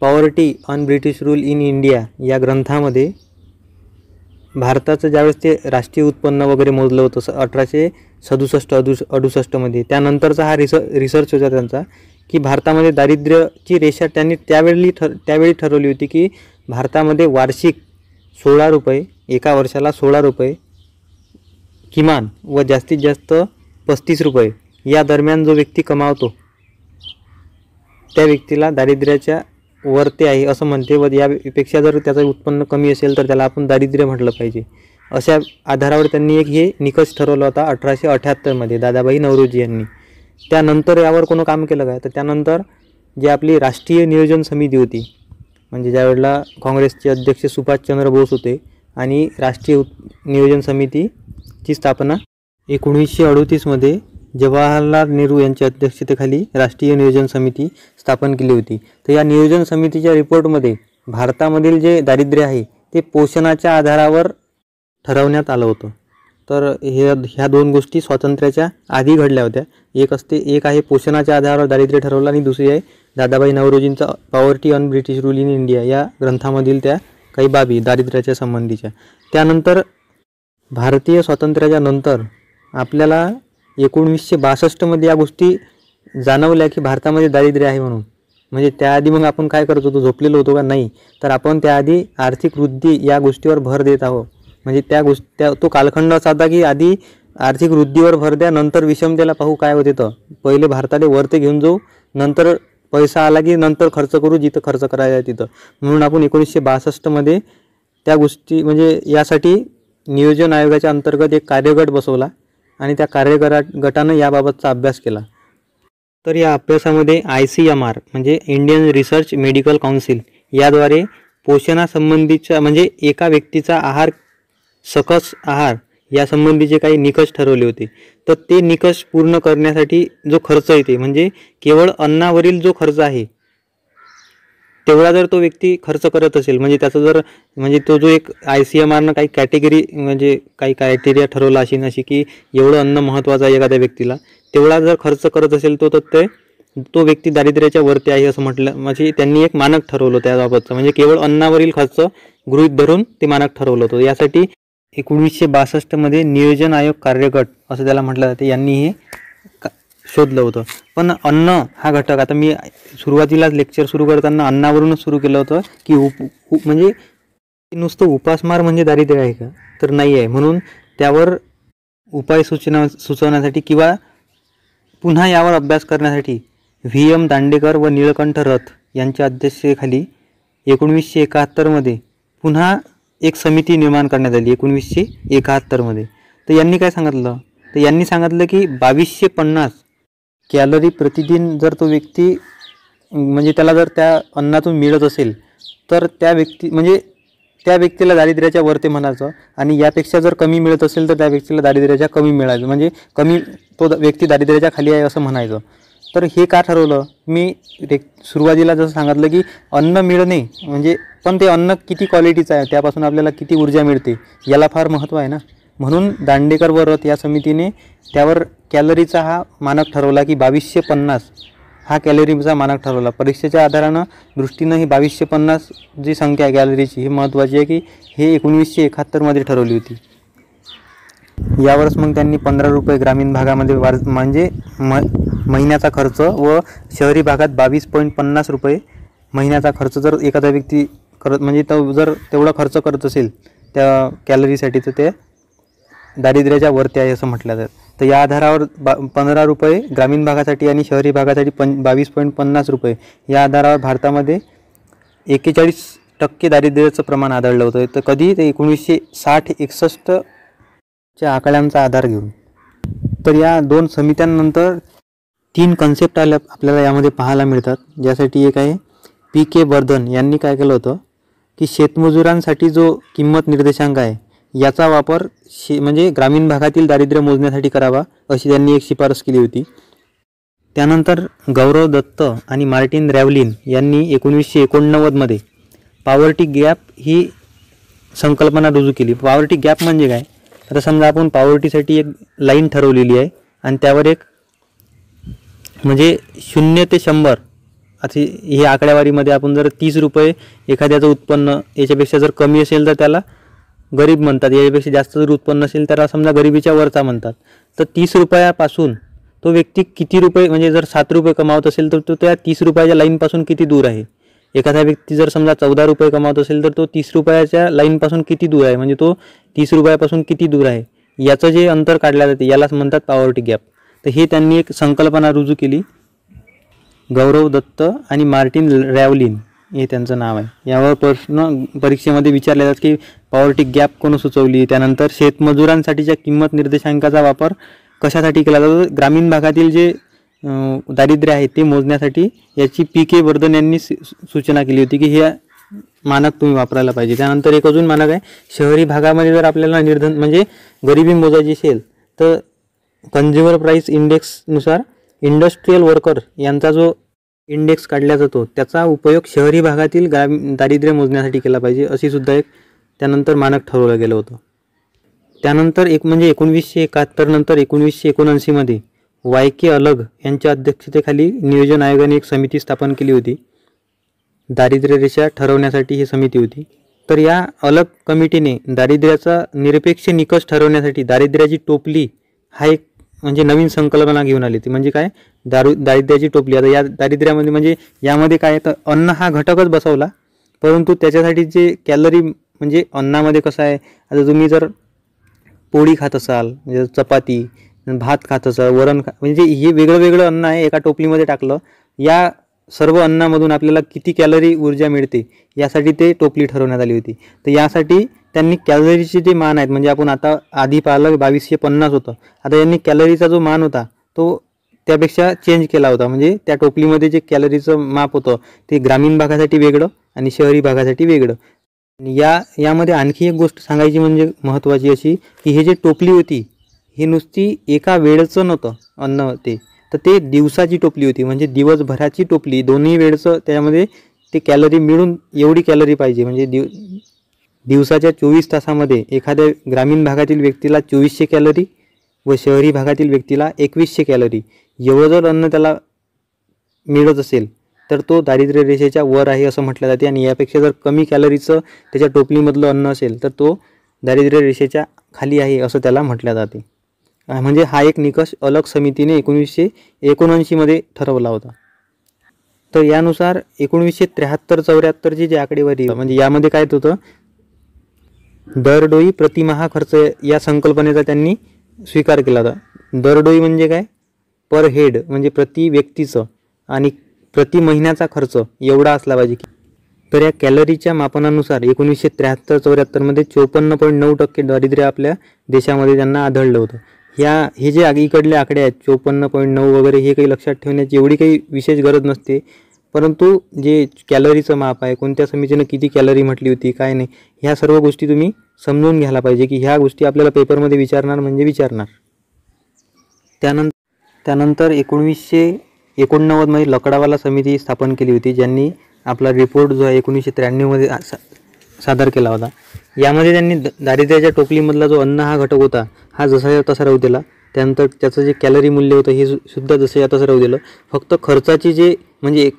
poverty on British rule in India या ग्रंथामध्ये भारताचं ज्यावेळेस ते राष्ट्रीय उत्पन्न वगैरे मोजलं होतं 1867-68 मध्ये, त्यानंतरचा हा रिसर्च होता त्यांचा की भारतामध्ये दारिद्र्याची रेषा त्यांनी त्यावेळी ठरवली होती की भारतामध्ये वार्षिक ₹16, एका वर्षाला ₹16 किमान व जास्तीत जास्त ₹35 या दरम्यान जो व्यक्ती कमावतो त्या व्यक्तीला दारिद्र्याच्या वरती आहे असं म्हणते. व यापेक्षा जर त्याचं उत्पन्न कमी असेल तर त्याला आपण दारिद्र्य म्हटलं पाहिजे. अशा आधारावर त्यांनी एक हे निकष ठरवला होता 1878 मध्ये दादाभाई नौरोजी यांनी. त्यानंतर यावर कोण काम केलं काय, तर त्यानंतर जे आपली राष्ट्रीय नियोजन समिती होती, म्हणजे ज्यावेळेला काँग्रेसचे अध्यक्ष सुभाषचंद्र बोस होते आणि राष्ट्रीय नियोजन समितीची स्थापना 1938 मध्ये जवाहरलाल नेहरू यांच्या अध्यक्षतेखाली राष्ट्रीय नियोजन समिती स्थापन केली होती। तर या नियोजन समितीच्या रिपोर्टमध्ये भारतामधील जे दारिद्र्य आहे ते पोषणाच्या आधारावर ठरवण्यात आलं होतं। तर ह्या दोन गोष्टी स्वातंत्र्याच्या आधी घडल्या होत्या। एक आहे पोषणाच्या आधारावर दारिद्र्य ठरवलं आणि दुसरी आहे दादाभाई नौरोजींचा poverty on British rule in India या ग्रंथामधील त्या काही बाबी दारिद्र्याच्या संबंधीच्या। त्यानंतर भारतीय स्वातंत्र्याच्या नंतर आपल्याला 1962 मध्ये या गोष्टी जाणवल्या की भारतामध्ये दारिद्र्य आहे म्हणून। म्हणजे त्याआधी मग आपण काय करत होतो, झोपलेलो होतो का? नाही, तर आपण त्याआधी आर्थिक वृद्धी या गोष्टीवर भर देत आहोत। म्हणजे तो कालखंड असा होता की आधी आर्थिक वृद्धीवर भर द्या, नंतर विषमतेला पाहू काय होते। तर पहिले भारताला वरते घेऊन जाऊ, नंतर पैसा आला की नंतर खर्च करू जिथं खर्च करायचा तिथं। म्हणून आपण 1962 मध्ये त्या गोष्टी म्हणजे यासाठी नियोजन आयोगाच्या अंतर्गत एक कार्यगट बसवला आणि त्या कार्यगटानं याबाबतचा अभ्यास केला। तर या अभ्यासामध्ये ICMR म्हणजे इंडियन रिसर्च मेडिकल काउन्सिल याद्वारे पोषणासंबंधीच्या म्हणजे एका व्यक्तीचा आहार, सकस आहार यासंबंधीचे काही निकष ठरवले होते। तर ते निकष पूर्ण करण्यासाठी जो खर्च येते म्हणजे केवळ अन्नावरील जो खर्च आहे तेवढा जर तो व्यक्ती खर्च करत असेल म्हणजे त्याचा जर म्हणजे तो जो एक ICMRनं काही कॅटेगरी म्हणजे काही क्रायटेरिया ठरवला अशी की एवढं अन्न महत्त्वाचं आहे एखाद्या व्यक्तीला, तेवढा जर खर्च करत असेल तो व्यक्ती दारिद्र्याच्या वरती आहे असं म्हटलं म्हणजे त्यांनी एक मानक ठरवलं त्याबाबतचं। म्हणजे केवळ अन्नावरील खर्च गृहीत धरून ते मानक ठरवलं होतं। यासाठी 1962 मध्ये नियोजन आयोग कार्यगट असं त्याला म्हटलं जाते यांनी हे शोधलं होतं। पण अन्न हा घटक आता मी सुरुवातीलाच लेक्चर सुरू करताना अन्नावरूनच सुरू केलं होतं की म्हणजे नुसतं उपासमार म्हणजे दारिद्र्य आहे का? तर नाही आहे। म्हणून त्यावर उपाय सुचवण्यासाठी किंवा पुन्हा यावर अभ्यास करण्यासाठी VM दांडेकर व नीळकंठ रथ यांच्या अध्यक्षतेखाली 1971 मध्ये पुन्हा एक समिती निर्माण करण्यात आली 1971 मध्ये। तर यांनी काय सांगितलं, तर यांनी सांगितलं की 2250 कॅलरी प्रतिदिन जर तो व्यक्ती म्हणजे त्याला जर त्या अन्नातून मिळत असेल तर त्या व्यक्तीला दारिद्र्याच्या वरती म्हणायचं, आणि यापेक्षा जर कमी मिळत असेल तर त्या व्यक्तीला दारिद्र्याच्या कमी मिळायचं म्हणजे कमी तो व्यक्ती दारिद्र्याच्या खाली आहे असं म्हणायचं। तर हे का ठरवलं? मी सुरुवातीला जसं सांगितलं की अन्न मिळणे म्हणजे पण ते अन्न किती क्वालिटीचं आहे, त्यापासून आपल्याला किती ऊर्जा मिळते याला फार महत्त्व आहे ना। म्हणून दांडेकर व रथ या समितीने त्यावर कॅलरीचा हा मानक ठरवला की 2250 हा कॅलरीचा मानक ठरवला। परीक्षेच्या आधारानं दृष्टीनं ही 2250 जी संख्या आहे कॅलरीची ही महत्त्वाची आहे की हे 1971 मध्ये ठरवली होती। यावरच मग त्यांनी 15 रुपये ग्रामीण भागामध्ये म्हणजे महिन्याचा खर्च व शहरी भागात 22.50 रुपये महिन्याचा खर्च जर एखादा व्यक्ती करत म्हणजे तो जर तेवढा खर्च करत असेल त्या कॅलरीसाठी तर ते दारिद्र्याच्या वरती आहे असं म्हटलं जातं। तर या आधारावर 15 रुपये ग्रामीण भागासाठी आणि शहरी भागासाठी 22.50 रुपये या आधारावर भारतामध्ये 41% दारिद्र्याचं प्रमाण आढळलं होतं। तर कधी ते 1960-61च्या आकड्यांचा आधार घेऊन। तर या दोन समित्यांनंतर 3 कन्सेप्ट आपल्याला यामध्ये पाहायला मिळतात, ज्यासाठी एक आहे PK वर्धन यांनी काय केलं होतं की शेतमजुरांसाठी जो किंमत निर्देशांक आहे याचा वापर म्हणजे ग्रामीण भागातील दारिद्र्य मोजण्यासाठी करावा अशी त्यांनी एक शिफारस केली होती। त्यानंतर गौरव दत्त आणि मार्टिन रेव्लिन यांनी 1989 मध्ये पॉवर्टी गॅप ही संकल्पना रुजू केली। पॉवर्टी गॅप म्हणजे काय? तर समजा आपण पॉवर्टीसाठी एक लाईन ठरवलेली आहे आणि त्यावर एक म्हणजे 0 ते 100 अशी ही आकडेवारीमध्ये आपण जर 30 रुपये एखाद्याचं उत्पन्न याच्यापेक्षा जर कमी असेल तर त्याला गरीब म्हणतात, याच्यापेक्षा जास्त जर उत्पन्न असेल त्याला समजा गरिबीच्या वरचा म्हणतात। तर 30 रुपयापासून तो व्यक्ती किती रुपये म्हणजे जर 7 रुपये कमावत असेल तर तो त्या 30 रुपयाच्या लाईनपासून किती दूर आहे, एखादा व्यक्ती जर समजा 14 रुपये कमावत असेल तर तो 30 रुपयाच्या लाईनपासून किती दूर आहे म्हणजे तो 30 रुपयापासून किती दूर आहे याचं जे अंतर काढलं जाते यालाच म्हणतात पॉवर्टी गॅप। तर हे त्यांनी एक संकल्पना रुजू केली, गौरव दत्त आणि मार्टिन रेव्लिन हे त्यांचं नाव आहे। यावर प्रश्न परीक्षेमध्ये विचारले जातात की पॉवर्टी गॅप कोण सुचवली, त्यानंतर शेतमजुरांसाठीच्या किंमत निर्देशांकाचा वापर कशासाठी केला जातो, ग्रामीण भागातील जे दारिद्र्य आहे ते मोजण्यासाठी याची PK वर्धन यांनी सूचना केली होती की हे मानक तुम्ही वापरायला पाहिजे। त्यानंतर एक अजून मानक आहे, शहरी भागामध्ये जर आपल्याला निर्धन म्हणजे गरिबी मोजायची असेल तर कंझ्युमर प्राइस इंडेक्स नुसार इंडस्ट्रियल वर्कर यांचा जो इंडेक्स काढला जातो त्याचा उपयोग शहरी भागातील दारिद्र्य मोजण्यासाठी केला पाहिजे अशी सुद्धा एक त्यानंतर मानक ठरवलं गेलं होतं। त्यानंतर एक म्हणजे 1971 नंतर 1979 मध्ये वाय के अलग यांच्या अध्यक्षतेखाली नियोजन आयोगाने एक समिती स्थापन केली होती, दारिद्र्य रेषा ठरवण्यासाठी ही समिती होती। तर या अलग कमिटीने दारिद्र्याचा निरपेक्ष निकष ठरवण्यासाठी दारिद्र्याची टोपली हा एक म्हणजे नवीन संकल्पना घेऊन आली होती। म्हणजे काय दारिद्र्याची टोपली, आता या दारिद्र्यामध्ये म्हणजे यामध्ये काय तर अन्न हा घटकच बसवला, परंतु त्याच्यासाठी जे कॅलरी म्हणजे अन्नामध्ये कसं आहे, आता तुम्ही जर पोळी खात असाल म्हणजे चपाती भात खात असाल वरण खा म्हणजे हे वेगळं वेगळं अन्न आहे एका टोपलीमध्ये टाकलं, या सर्व अन्नामधून आपल्याला किती कॅलरी ऊर्जा मिळते यासाठी ते टोपली ठरवण्यात आली होती। तर यासाठी त्यांनी कॅलरीचे जे मान आहेत म्हणजे आपण आता आधी पाहिलं 2250 होतं, आता यांनी कॅलरीचा जो मान होता तो त्यापेक्षा चेंज केला होता। म्हणजे त्या टोपलीमध्ये जे कॅलरीचं माप होतं ते ग्रामीण भागासाठी वेगळं आणि शहरी भागासाठी वेगळं। यामध्ये आणखी एक गोष्ट सांगायची म्हणजे महत्त्वाची अशी की हे जे टोपली होती ही नुसती एका वेळचं नव्हतं अन्न होते, तर ते दिवसाची टोपली होती म्हणजे दिवसभराची टोपली, दोन्ही वेळचं त्यामध्ये ते कॅलरी मिळून एवढी कॅलरी पाहिजे। म्हणजे दिवसाच्या 24 तासामध्ये एखाद्या ग्रामीण भागातील व्यक्तीला 2400 कॅलरी व शहरी भागातील व्यक्तीला 2100 कॅलरी एवढं जर अन्न त्याला मिळत असेल तर तो दारिद्र्य रेषेच्या वर आहे असं म्हटलं जाते, आणि यापेक्षा जर कमी कॅलरीचं त्याच्या टोपलीमधलं अन्न असेल तर तो दारिद्र्य रेषेच्या खाली आहे असं त्याला म्हटलं जाते। म्हणजे हा एक निकष अलग समितीने 1979 मध्ये ठरवला होता। तर यानुसार 1973-74ची जी आकडेवारी म्हणजे यामध्ये काय होतं, दरडोई प्रतिमहा खर्च या संकल्पनेचा त्यांनी स्वीकार केला होता। दरडोई म्हणजे काय, पर हेड म्हणजे प्रति व्यक्तीचं आणि प्रति महिन्याचा खर्च एवढा असला पाहिजे। तर या कॅलरीच्या मापनानुसार 1973-74 मध्ये 54.9% दारिद्र्य आपल्या देशामध्ये त्यांना आढळलं होतं। हे जे इकडले आकडे आहेत 54.9 वगैरे हे काही लक्षात ठेवण्याची एवढी काही विशेष गरज नसते, परंतु जे कॅलरीचं माप आहे कोणत्या समितीनं किती कॅलरी म्हटली होती काय नाही ह्या सर्व गोष्टी तुम्ही समजून घ्यायला पाहिजे की ह्या गोष्टी आपल्याला पेपरमध्ये विचारणार म्हणजे विचारणार। त्यानंतर 1989 मध्ये लकडावाला समिती स्थापन केली होती, ज्यांनी आपला रिपोर्ट जो आहे 1993 मध्ये सादर केला होता। यामध्ये त्यांनी दारिद्र्याच्या टोपलीमधला जो अन्न हा घटक होता हा जसाच्या तसा राहू दिला, त्यानंतर त्याचं जे कॅलरी मूल्य होतं हे सुद्धा जसाच्या तसा राहू दिलं, फक्त खर्चाची जे म्हणजे एक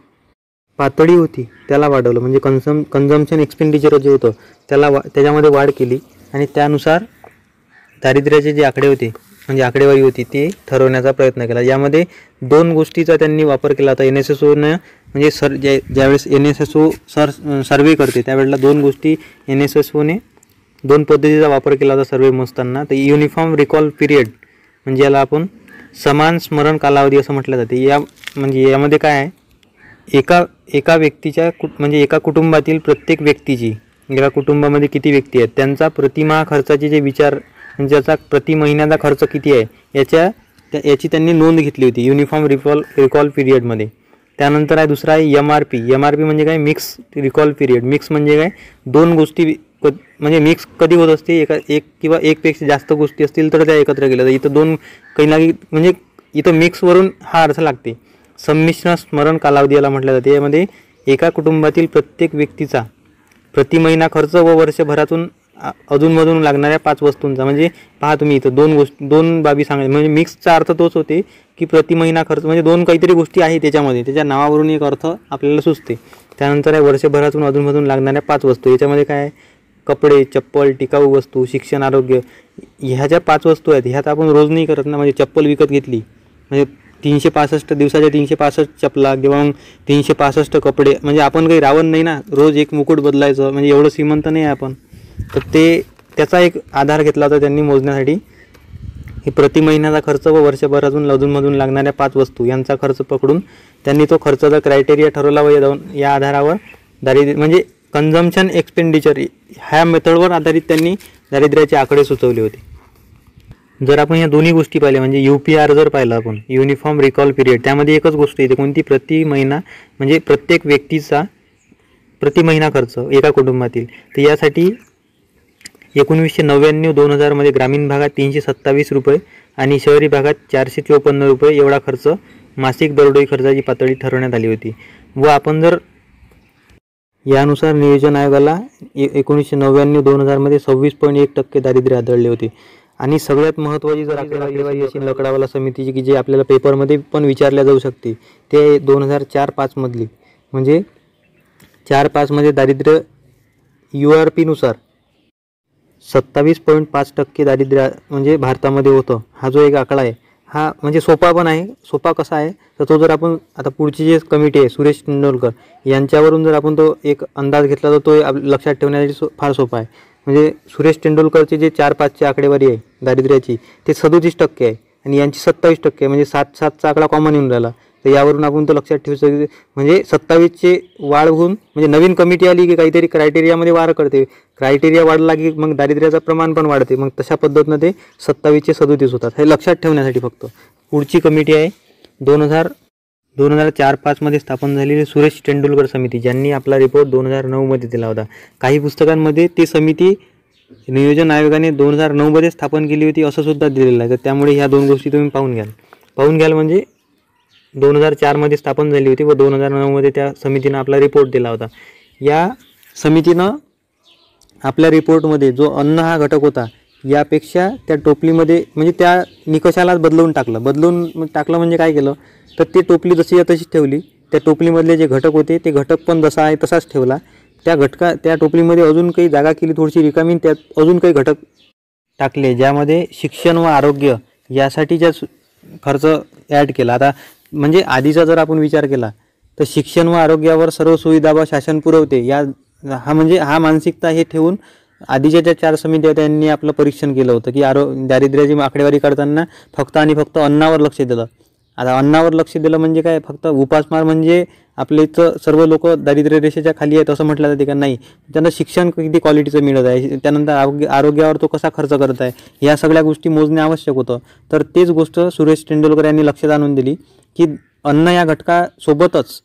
पातळी होती त्याला वाढवलं म्हणजे कन्झम्पशन एक्सपेंडिचर जे होतं त्याला त्याच्यामध्ये वाढ केली, आणि त्यानुसार दारिद्र्याचे जे आकडे होते म्हणजे आकडेवारी होती ती ठरवण्याचा प्रयत्न केला। यामध्ये दोन गोष्टीचा त्यांनी वापर केला होता, एनएसएसओनं म्हणजे ज्यावेळेस एनएसएसओ सर्वे करते त्यावेळेला दोन गोष्टी एनएसएसओने दोन पद्धतीचा वापर केला होता सर्वे मोजताना। तर युनिफॉर्म रिकॉल पिरियड म्हणजे याला आपण समान स्मरण कालावधी असं म्हटलं जाते। या म्हणजे यामध्ये काय आहे, एका व्यक्तीच्या म्हणजे एका कुटुंबातील प्रत्येक व्यक्तीची एका कुटुंबामध्ये किती व्यक्ती आहेत त्यांचा प्रतिमाह खर्चाचे जे विचार म्हणजे याचा प्रति महिन्याचा खर्च किती आहे याची त्यांनी नोंद घेतली होती युनिफॉर्म रिकॉल पिरियडमध्ये। त्यानंतर आहे दुसरा आहे एमआरपी म्हणजे काय, मिक्स रिकॉल पिरियड। मिक्स म्हणजे काय, दोन गोष्टी म्हणजे मिक्स कधी होत असते, एक किंवा एकपेक्षा जास्त गोष्टी असतील तर त्या एकत्र केल्या जातात। इथं दोन काही लागली म्हणजे इथं मिक्सवरून हा अर्थ लागते। संमिश्र स्मरण कालावधी याला म्हटलं जाते, यामध्ये एका कुटुंबातील प्रत्येक व्यक्तीचा प्रति महिना खर्च व वर्षभरातून अधूनमधून लागणाऱ्या 5 वस्तूंचा म्हणजे पहा तुम्ही इथं दोन बाबी सांगायच्या म्हणजे मिक्सचा अर्थ तोच होते की प्रति महिना खर्च म्हणजे दोन काहीतरी गोष्टी आहे त्याच्यामध्ये, त्याच्या नावावरून एक अर्थ आपल्याला सुचते। त्यानंतर आहे वर्षभरातून अधूनमधून लागणाऱ्या 5 वस्तू, याच्यामध्ये काय आहे कपडे चप्पल टिकाऊ वस्तू शिक्षण आरोग्य ह्या ज्या 5 वस्तू आहेत ह्यात आपण रोज नाही करत ना, म्हणजे चप्पल विकत घेतली म्हणजे 365 दिवसाच्या 365 चपला किंवा 365 कपडे म्हणजे आपण काही रावण नाही ना, रोज एक मुकुट बदलायचं म्हणजे एवढं श्रीमंत नाही आहे आपण। तर ते त्याचा एक आधार घेतला होता त्यांनी मोजण्यासाठी, हे प्रति महिन्याचा खर्च व वर्षभरातून अधूनमधून लागणाऱ्या 5 वस्तू यांचा खर्च पकडून त्यांनी तो खर्चाचा क्रायटेरिया ठरवला व या आधारावर दारिद्र्य म्हणजे कन्झम्पशन एक्सपेंडिचर ह्या मेथडवर आधारित त्यांनी दारिद्र्याचे आकडे सुचवले होते। जर आपण या दोन्ही गोष्टी पाहिल्या म्हणजे UPR जर पाहिलं आपण युनिफॉर्म रिकॉल पिरियड त्यामध्ये एकच गोष्ट येते कोणती, प्रति महिना म्हणजे प्रत्येक व्यक्तीचा प्रति महिना खर्च एका कुटुंबातील। तर यासाठी 1999-2000 मध्ये ग्रामीण भागात 327 रुपये आणि शहरी भागात 454 रुपये एवढा खर्च मासिक दरडोई खर्चाची पातळी ठरवण्यात आली होती। व आपण जर यानुसार नियोजन आयोगाला 1999-2000 मध्ये 26.1% दारिद्र्य आढळले होते। आणि सगळ्यात महत्त्वाची जर आपल्याला लकडावाला समितीची की जे आपल्याला पेपरमध्ये पण विचारल्या जाऊ शकते ते 2004-05 मधली म्हणजे 4-5 मध्ये दारिद्र्य यूआरपी नुसार 27.5% दारिद्र्य म्हणजे भारतामध्ये होतं। हा जो एक आकडा आहे हा म्हणजे सोपा पण आहे। सोपा कसा आहे तर तो जर आपण आता पुढची जे कमिटी आहे सुरेश तेंडुलकर यांच्यावरून जर आपण तो एक अंदाज घेतला तर तो लक्षात ठेवण्यासाठी फार सोपा आहे। म्हणजे सुरेश तेंडुलकरचे जे 4-5 ची आकडेवारी आहे दारिद्र्याची ते 37% आहे आणि यांची 27% म्हणजे 7-7चा आकडा कॉमन येऊन राहिला। तर यावरून आपण तो लक्षात ठेवू शकतो म्हणजे 27चे वाढ होऊन म्हणजे नवीन कमिटी आली की काहीतरी क्रायटेरियामध्ये वाढ करते, क्रायटेरिया वाढला की मग दारिद्र्याचं प्रमाण पण वाढते, मग तशा पद्धतीने ते 27चे 37 होतात। हे लक्षात ठेवण्यासाठी फक्त। पुढची कमिटी आहे 2004-05 मध्ये स्थापन झालेली सुरेश तेंडुलकर समिती ज्यांनी आपला रिपोर्ट 2009 मध्ये दिला होता। काही पुस्तकांमध्ये ती समिती नियोजन आयोगाने 2009 मध्ये स्थापन केली होती असं सुद्धा दिलेलं आहे। तर त्यामुळे ह्या दोन गोष्टी तुम्ही पाहून घ्याल म्हणजे 2004 मध्ये स्थापन झाली होती व 2009 मध्ये त्या समितीने आपला रिपोर्ट दिला होता। या समितीनं आपल्या रिपोर्टमध्ये जो अन्न हा घटक होता यापेक्षा त्या टोपलीमध्ये म्हणजे त्या निकषालाच बदलून टाकलं म्हणजे काय केलं तर ते टोपली जशी तशीच ठेवली, त्या टोपलीमधले जे घटक होते ते घटक पण जसा आहे तसाच ठेवला, त्या टोपलीमध्ये अजून काही जागा केली थोडीशी रिकामी, त्यात अजून काही घटक टाकले ज्यामध्ये शिक्षण व आरोग्य यासाठीचा खर्च ॲड केला। आता म्हणजे आधीचा जर आपण विचार केला तर शिक्षण व आरोग्यावर सर्व सुविधा व शासन पुरवते या हा म्हणजे हा मानसिकता हे ठेवून आधीच्या ज्या 4 समित्या त्यांनी आपलं परीक्षण केलं होतं की दारिद्र्याची आकडेवारी काढताना फक्त आणि फक्त अन्नावर लक्ष दिलं। आता अन्नावर लक्ष दिलं म्हणजे काय, फक्त उपासमार म्हणजे आपले इथं सर्व लोक दारिद्र्य रेषेच्या खाली आहेत असं म्हटलं जाते का? नाही, त्यांना शिक्षण किती क्वालिटीचं मिळत आहे, त्यानंतर आरोग्यावर तो कसा खर्च करत आहे, या सगळ्या गोष्टी मोजणे आवश्यक होतं। तर तेच गोष्ट सुरेश तेंडुलकर यांनी लक्षात आणून दिली की अन्न या घटकासोबतच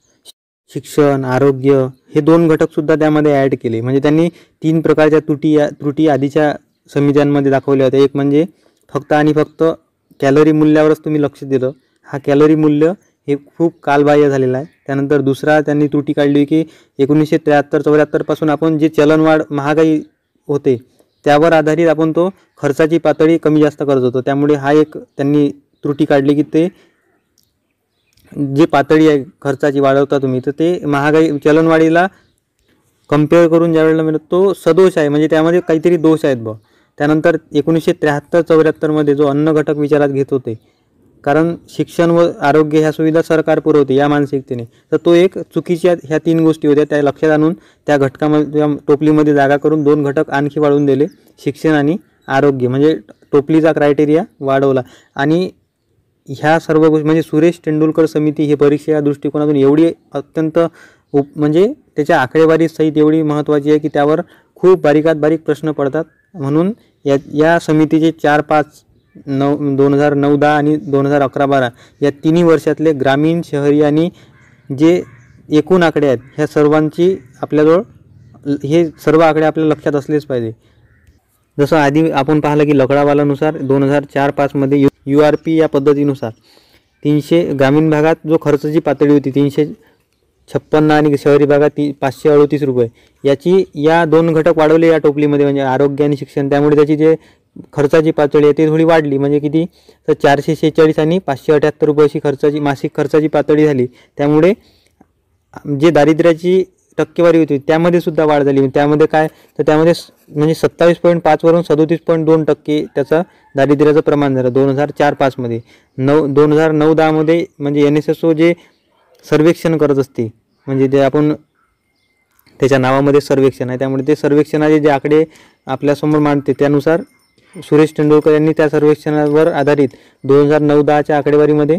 शिक्षण आरोग्य हे 2 घटकसुद्धा त्यामध्ये ॲड केले। म्हणजे त्यांनी 3 प्रकारच्या त्रुटी आधीच्या समित्यांमध्ये दाखवल्या होत्या। एक म्हणजे फक्त आणि फक्त कॅलरी मूल्यावरच तुम्ही लक्ष दिलं, हा कॅलरी मूल्य हे खूप कालबाह्य झालेला आहे। त्यानंतर दुसरा त्यांनी त्रुटी काढली की 1973-74 पासून आपण जे चलनवाढ महागाई होते त्यावर आधारित आपण तो खर्चाची पातळी कमी जास्त करत होतो, त्यामुळे हा एक त्यांनी त्रुटी काढली की ते जे पातळी आहे खर्चाची वाढवता तुम्ही तर ते महागाई चलनवाढीला कम्पेअर करून ज्यावेळेला मिळतो तो सदोष आहे म्हणजे त्यामध्ये काहीतरी दोष आहेत बुवा। त्यानंतर 1973-74 मध्ये जो अन्न घटक विचारात घेत होते कारण शिक्षण व आरोग्य ह्या सुविधा सरकार पुरवते या मानसिकतेने, तर तो एक चुकीच्या ह्या 3 गोष्टी होत्या त्या लक्षात आणून त्या घटकामध्ये टोपलीमध्ये जागा करून 2 घटक आणखी वाढवून दिले शिक्षण आणि आरोग्य म्हणजे टोपलीचा क्रायटेरिया वाढवला। आणि ह्या सर्व गोष्टी म्हणजे सुरेश तेंडुलकर समिती हे परीक्षेच्या दृष्टिकोनातून एवढी अत्यंत म्हणजे त्याच्या आकडेवारी सहित एवढी महत्त्वाची आहे की त्यावर खूप बारीकात बारीक प्रश्न पडतात। म्हणून या समितीचे 2009-10 आणि 2011-12 या 3 वर्षातले ग्रामीण शहरी आणि जे एकूण आकडे आहेत ह्या सर्वांची आपल्याजवळ हे सर्व आकडे आपल्या लक्षात असलेच पाहिजे। जसं आधी आपण पाहिलं की लकडावालानुसार 2004-05 मध्ये यूआरपी या पद्धतीनुसार 300 ग्रामीण भागात जो खर्चाची पातळी होती 356 आणि शहरी भागात 538 रुपये याची या 2 घटक वाढवले या टोपलीमध्ये म्हणजे आरोग्य आणि शिक्षण, त्यामुळे त्याची जे खर्चाची पातळी आहे ती थोडी वाढली म्हणजे किती तर 446 आणि 578 रुपये अशी मासिक खर्चाची पातळी झाली। त्यामुळे जे दारिद्र्याची टक्केवारी होती त्यामध्ये सुद्धा वाढ झाली त्यामध्ये काय तर त्यामध्ये म्हणजे 27.5 वरून 37.2% त्याचा दारिद्र्याचं प्रमाण झालं 2004-05 मध्ये। 2009-10 मध्ये म्हणजे एनएसएसओ जे सर्वेक्षण करत असते म्हणजे जे आपण त्याच्या नावामध्ये सर्वेक्षण आहे त्यामुळे ते सर्वेक्षणाचे जे आकडे आपल्यासमोर मांडते त्यानुसार सुरेश तेंडुलकर यांनी त्या सर्वेक्षणावर आधारित 2009-10च्या आकडेवारीमध्ये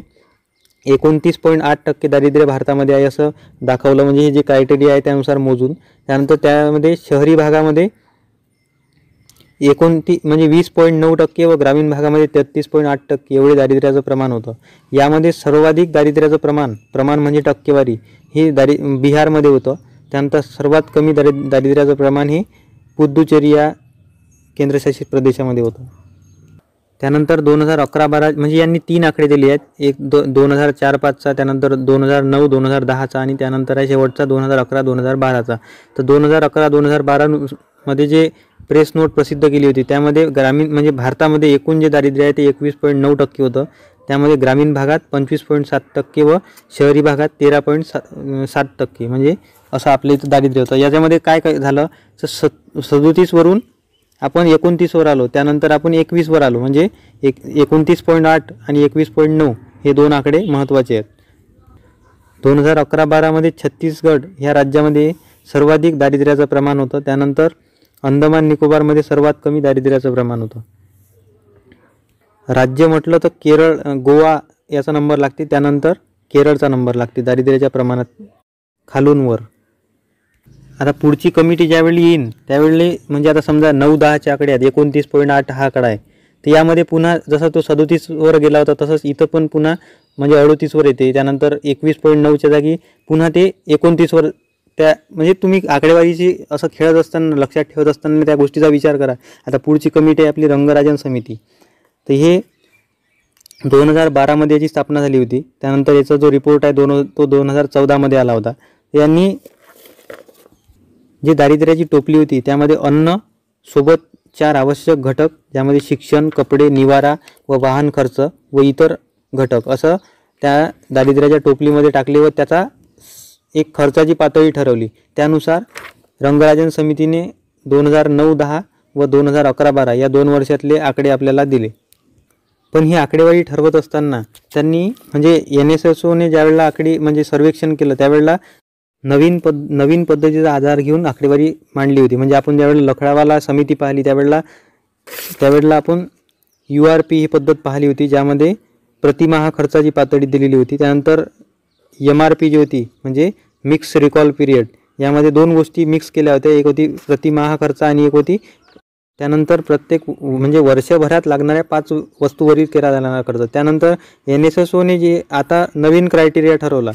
29.8% दारिद्र्य भारतामध्ये आहे असं दाखवलं म्हणजे हे जे क्रायटेरिया आहे त्यानुसार मोजून। त्यानंतर त्यामध्ये शहरी भागामध्ये 20.9% व ग्रामीण भागामध्ये 33.8% एवढे दारिद्र्याचं प्रमाण होतं। यामध्ये सर्वाधिक दारिद्र्याचं प्रमाण म्हणजे टक्केवारी हे बिहारमध्ये होतं। त्यानंतर सर्वात कमी दारिद्र्याचं प्रमाण हे पुदुचेरी या केंद्रशासित प्रदेशामध्ये होतं। त्यानंतर 2011-12 म्हणजे यांनी तीन आकडे दिले आहेत, एक 2004-05चा, त्यानंतर 2009-2010चा आणि त्यानंतर आहे शेवटचा 2011-2012चा। तर 2011-2012 मध्ये जे प्रेस नोट प्रसिद्ध केली होती त्यामध्ये ग्रामीण म्हणजे भारतामध्ये एकूण जे दारिद्र्य आहे ते 21.9% होतं, त्यामध्ये ग्रामीण भागात 25.7% व शहरी भागात 13.7% म्हणजे असं आपल्या इथं दारिद्र्य होतं। याच्यामध्ये काय काय झालं तर 37 वरून आपण 29 वर आलो, त्यानंतर आपण 21 वर आलो, म्हणजे 29.8 आणि 21.9 हे दोन आकडे महत्त्वाचे आहेत। 2011-12 मध्ये छत्तीसगड ह्या राज्यामध्ये सर्वाधिक दारिद्र्याचं प्रमाण होतं, त्यानंतर अंदमान निकोबारमध्ये सर्वात कमी दारिद्र्याचं प्रमाण होतं। राज्य म्हटलं तर केरळ, गोवा याचा नंबर लागते, त्यानंतर केरळचा नंबर लागते दारिद्र्याच्या प्रमाणात खालून वर। आता पुढची कमिटी ज्यावेळी येईल त्यावेळी म्हणजे आता समजा 9-10च्या आकडे आहेत, 29.8 हा आकडा आहे, तर यामध्ये पुन्हा जसा तो 37 वर गेला होता तसंच इथं पण पुन्हा म्हणजे 38 वर येते, त्यानंतर 21.9च्या जागी पुन्हा ते 29 वर। त्या म्हणजे तुम्ही आकडेवारीची असं खेळत असताना लक्षात ठेवत असताना त्या गोष्टीचा विचार करा। आता पुढची कमिटी आहे आपली रंगराजन समिती, तर हे 2012 मध्ये याची स्थापना झाली होती, त्यानंतर याचा जो रिपोर्ट आहे तो 2014 मध्ये आला होता। यांनी जी दारिद्र्याची टोपली होती त्यामध्ये अन्न सोबत 4 आवश्यक घटक, ज्यामध्ये शिक्षण, कपडे, निवारा व वाहन खर्च व इतर घटक असं त्या दारिद्र्याच्या टोपलीमध्ये टाकले व त्याचा एक खर्चाची पातळी ठरवली। त्यानुसार रंगराजन समितीने 2009-10 व 2011-12 या दोन वर्षातले आकडे आपल्याला दिले। पण ही आकडेवारी ठरवत असताना त्यांनी म्हणजे एनएसएसओने ज्यावेळेला आकडे म्हणजे सर्वेक्षण केलं त्यावेळेला नवीन पद्धतीचा आधार घेऊन आकडेवारी मांडली होती। म्हणजे आपण ज्यावेळेला लकडावाला समिती पाहिली त्यावेळेला आपण यूआरपी ही पद्धत पाहिली होती, ज्यामध्ये प्रतिमाह खर्चाची पातळी दिलेली होती, त्यानंतर एमआरपी जी होती म्हणजे मिक्स रिकॉल पिरियड, यामध्ये दोन गोष्टी मिक्स केल्या होत्या, एक होती प्रतिमाह खर्च आणि एक होती त्यानंतर प्रत्येक म्हणजे वर्षभरात लागणाऱ्या 5 वस्तूवरील केला जाणारा खर्च। त्यानंतर एनएसएसओने जे आता नवीन क्रायटेरिया ठरवला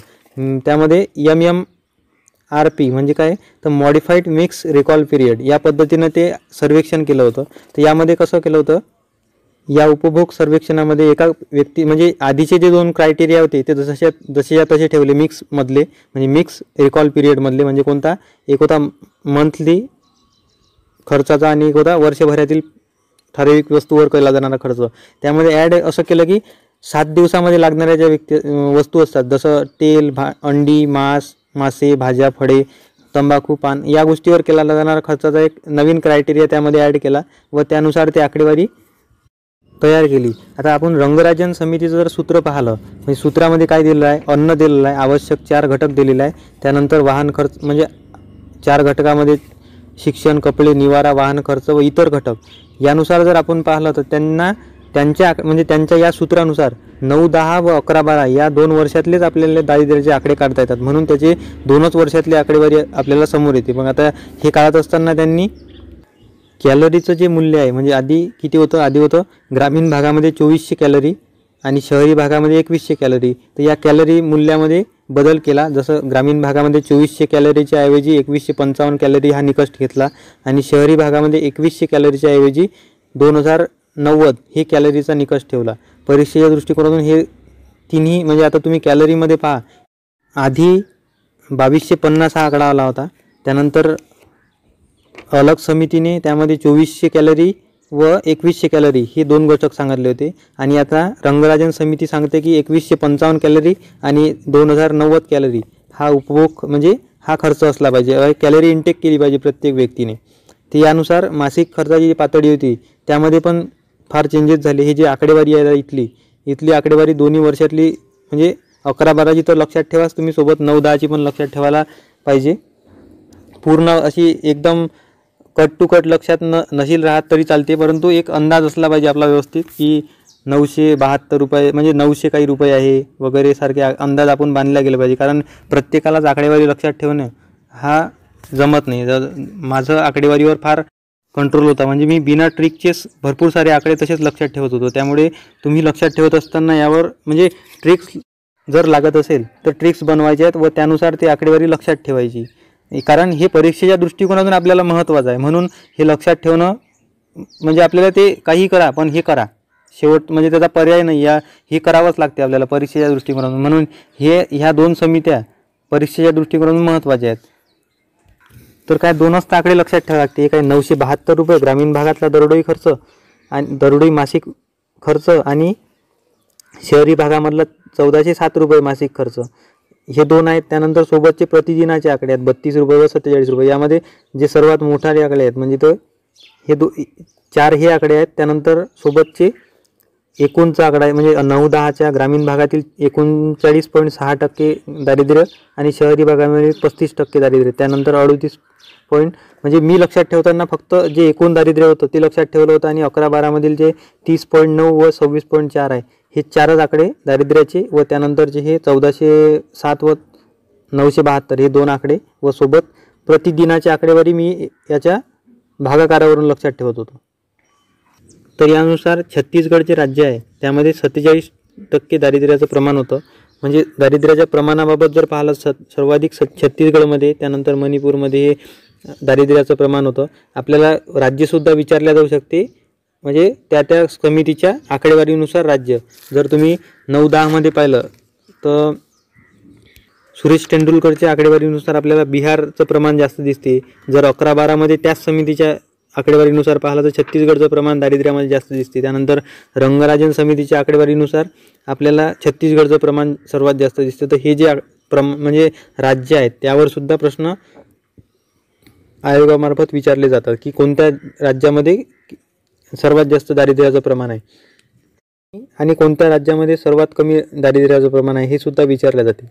त्यामध्ये MMRP म्हणजे काय तर मॉडिफाईड मिक्स रिकॉल पिरियड या पद्धतीने ते सर्वेक्षण केलं होतं। तर यामध्ये कसं केलं होतं, या उपभोग सर्वेक्षणामध्ये एका व्यक्ती म्हणजे आधीचे जे दोन क्रायटेरिया होते ते जसेच्या तसे ठेवले, मिक्समधले म्हणजे मिक्स रिकॉल पिरियडमधले म्हणजे कोणता एक होता मंथली खर्चाचा आणि एक होता वर्षभरातील ठराविक वस्तूवर केला जाणारा खर्च। त्यामध्ये ॲड असं केलं की 7 दिवसामध्ये लागणाऱ्या ज्या वस्तू असतात जसं तेल, अंडी, मासे, भाज्या, फळे, तंबाखू, पान या गोष्टीवर केला जाणारा खर्चाचा एक नवीन क्रायटेरिया त्यामध्ये ॲड केला व त्यानुसार ते आकडेवारी तयार केली। आता आपण रंगराजन समितीचं जर सूत्र पाहिलं म्हणजे सूत्रामध्ये काय दिलेलं आहे, अन्न दिलेलं आहे, आवश्यक 4 घटक दिलेला आहे, त्यानंतर वाहन खर्च म्हणजे 4 घटकामध्ये शिक्षण, कपडे, निवारा, वाहन खर्च व इतर घटक, यानुसार जर आपण पाहिलं तर त्यांना त्यांच्या म्हणजे त्यांच्या या सूत्रानुसार 2009-10 व 2011-12 या दोन वर्षातलेच आपल्याला दारिद्र्याचे आकडे काढता येतात, म्हणून त्याचे 2च वर्षातले आकडेवारी आपल्याला समोर येते। मग आता हे काढत असताना त्यांनी कॅलरीचं जे मूल्य आहे म्हणजे आधी किती होतं, आधी होतं ग्रामीण भागामध्ये 2400 कॅलरी आणि शहरी भागामध्ये 2100 कॅलरी, तर या कॅलरी मूल्यामध्ये बदल केला, जसं ग्रामीण भागामध्ये 2400 कॅलरीच्या ऐवजी 2155 कॅलरी हा निकष घेतला आणि शहरी भागामध्ये 2100 कॅलरीच्या ऐवजी 2090 हे कॅलरीचा निकष ठेवला। परीक्षेच्या दृष्टिकोनातून हे तिन्ही म्हणजे आता तुम्ही कॅलरीमध्ये पहा, आधी 2250 हा आकडा आला होता, त्यानंतर अलग समितीने त्यामध्ये 2400 कॅलरी व 2100 कॅलरी हे दोन घटक सांगितले होते आणि आता रंगराजन समिती सांगते की 2155 कॅलरी आणि 2090 कॅलरी हा उपभोग म्हणजे हा खर्च असला पाहिजे, कॅलरी इंटेक केली पाहिजे प्रत्येक व्यक्तीने। तर यानुसार मासिक खर्चाची जी पातळी होती त्यामध्ये पण फार चेंजेस झाले। हे जे आकडेवारी आहे इथली आकडेवारी दोन्ही वर्षातली म्हणजे 2011-12ची तर लक्षात ठेवाच तुम्ही, सोबत 2009-10ची पण लक्षात ठेवायला पाहिजे। पूर्ण अशी एकदम कट टू कट लक्षात नशील राहत तरी चालते, परंतु एक अंदाज असला पाहिजे आपला व्यवस्थित की 972 रुपये म्हणजे 900 काही रुपये आहे वगैरे सारखे अंदाज आपण बांधला गेला पाहिजे, कारण प्रत्येकालाच आकडेवारी लक्षात ठेवणं हा जमत नाही। जर माझं आकडेवारीवर फार कंट्रोल होता म्हणजे मी बिना ट्रिकचेच भरपूर सारे आकडे तसेच लक्षात ठेवत होतो, त्यामुळे तुम्ही लक्षात ठेवत असताना यावर म्हणजे ट्रिक्स जर लागत असेल तर ट्रिक्स बनवायच्या आहेत व त्यानुसार ती आकडेवारी लक्षात ठेवायची, कारण हे परीक्षेच्या दृष्टिकोनातून आपल्याला महत्त्वाचं आहे, म्हणून हे लक्षात ठेवणं म्हणजे आपल्याला ते काही करा पण हे करा शेवट म्हणजे त्याचा पर्याय नाही, हे करावंच लागते आपल्याला परीक्षेच्या दृष्टिकोनातून। म्हणून ह्या दोन समित्या परीक्षेच्या दृष्टिकोनातून महत्त्वाच्या आहेत। तर काय दोनच आकडे लक्षात ठेवावे लागते, एक आहे 972 रुपये ग्रामीण भागातला दरडोई खर्च आणि दरडोई मासिक खर्च आणि शहरी भागामधला 1407 रुपये मासिक खर्च, हे दोन आहेत। त्यानंतर सोबतचे प्रतिदिनाचे आकडे आहेत 32 रुपये व 47 रुपये, यामध्ये जे सर्वात मोठाले आकडे आहेत म्हणजे तो हे चार हे आकडे आहेत। त्यानंतर सोबतचे एकूणचा आकडा आहे म्हणजे 9-10च्या ग्रामीण भागातील 39.6% दारिद्र्य आणि शहरी भागामध्ये 35% दारिद्र्य, त्यानंतर 38 पॉईंट म्हणजे मी लक्षात ठेवताना फक्त जे एकूण दारिद्र्य होतं ते लक्षात ठेवलं होतं आणि 11-12मधील जे 30.9 व 26.4 आहे हे चारच आकडे दारिद्र्याचे व त्यानंतरचे हे 1407 व 972 हे दोन आकडे व सोबत प्रतिदिनाच्या आकडेवारी मी याच्या भागाकारावरून लक्षात ठेवत होतो। तर यानुसार छत्तीसगडचे राज्य आहे त्यामध्ये 47% दारिद्र्याचं प्रमाण होतं, म्हणजे दारिद्र्याच्या प्रमाणाबाबत जर पाहिलं सर्वाधिक छत्तीसगडमध्ये, त्यानंतर मणिपूरमध्ये हे दारिद्र्याचं प्रमाण होतं। आपल्याला राज्यसुद्धा विचारल्या जाऊ शकते, म्हणजे त्या समितीच्या आकडेवारीनुसार राज्य जर तुम्ही 9-10मध्ये पाहिलं तर सुरेश तेंडुलकरच्या आकडेवारीनुसार आपल्याला बिहारचं प्रमाण जास्त दिसते, जर 11-12मध्ये त्याच समितीच्या आकडेवारीनुसार पाहिलं तर छत्तीसगडचं प्रमाण दारिद्र्यामध्ये जास्त दिसते, त्यानंतर रंगराजन समितीच्या आकडेवारीनुसार आपल्याला छत्तीसगडचं प्रमाण सर्वात जास्त दिसते। तर हे जे म्हणजे राज्य आहेत त्यावर सुद्धा प्रश्न आयोगामार्फत विचारले जातात की कोणत्या राज्यामध्ये सर्वात जास्त दारिद्र्याचं प्रमाण आहे आणि कोणत्या राज्यामध्ये सर्वात कमी दारिद्र्याचं प्रमाण आहे हे सुद्धा विचारले जाते।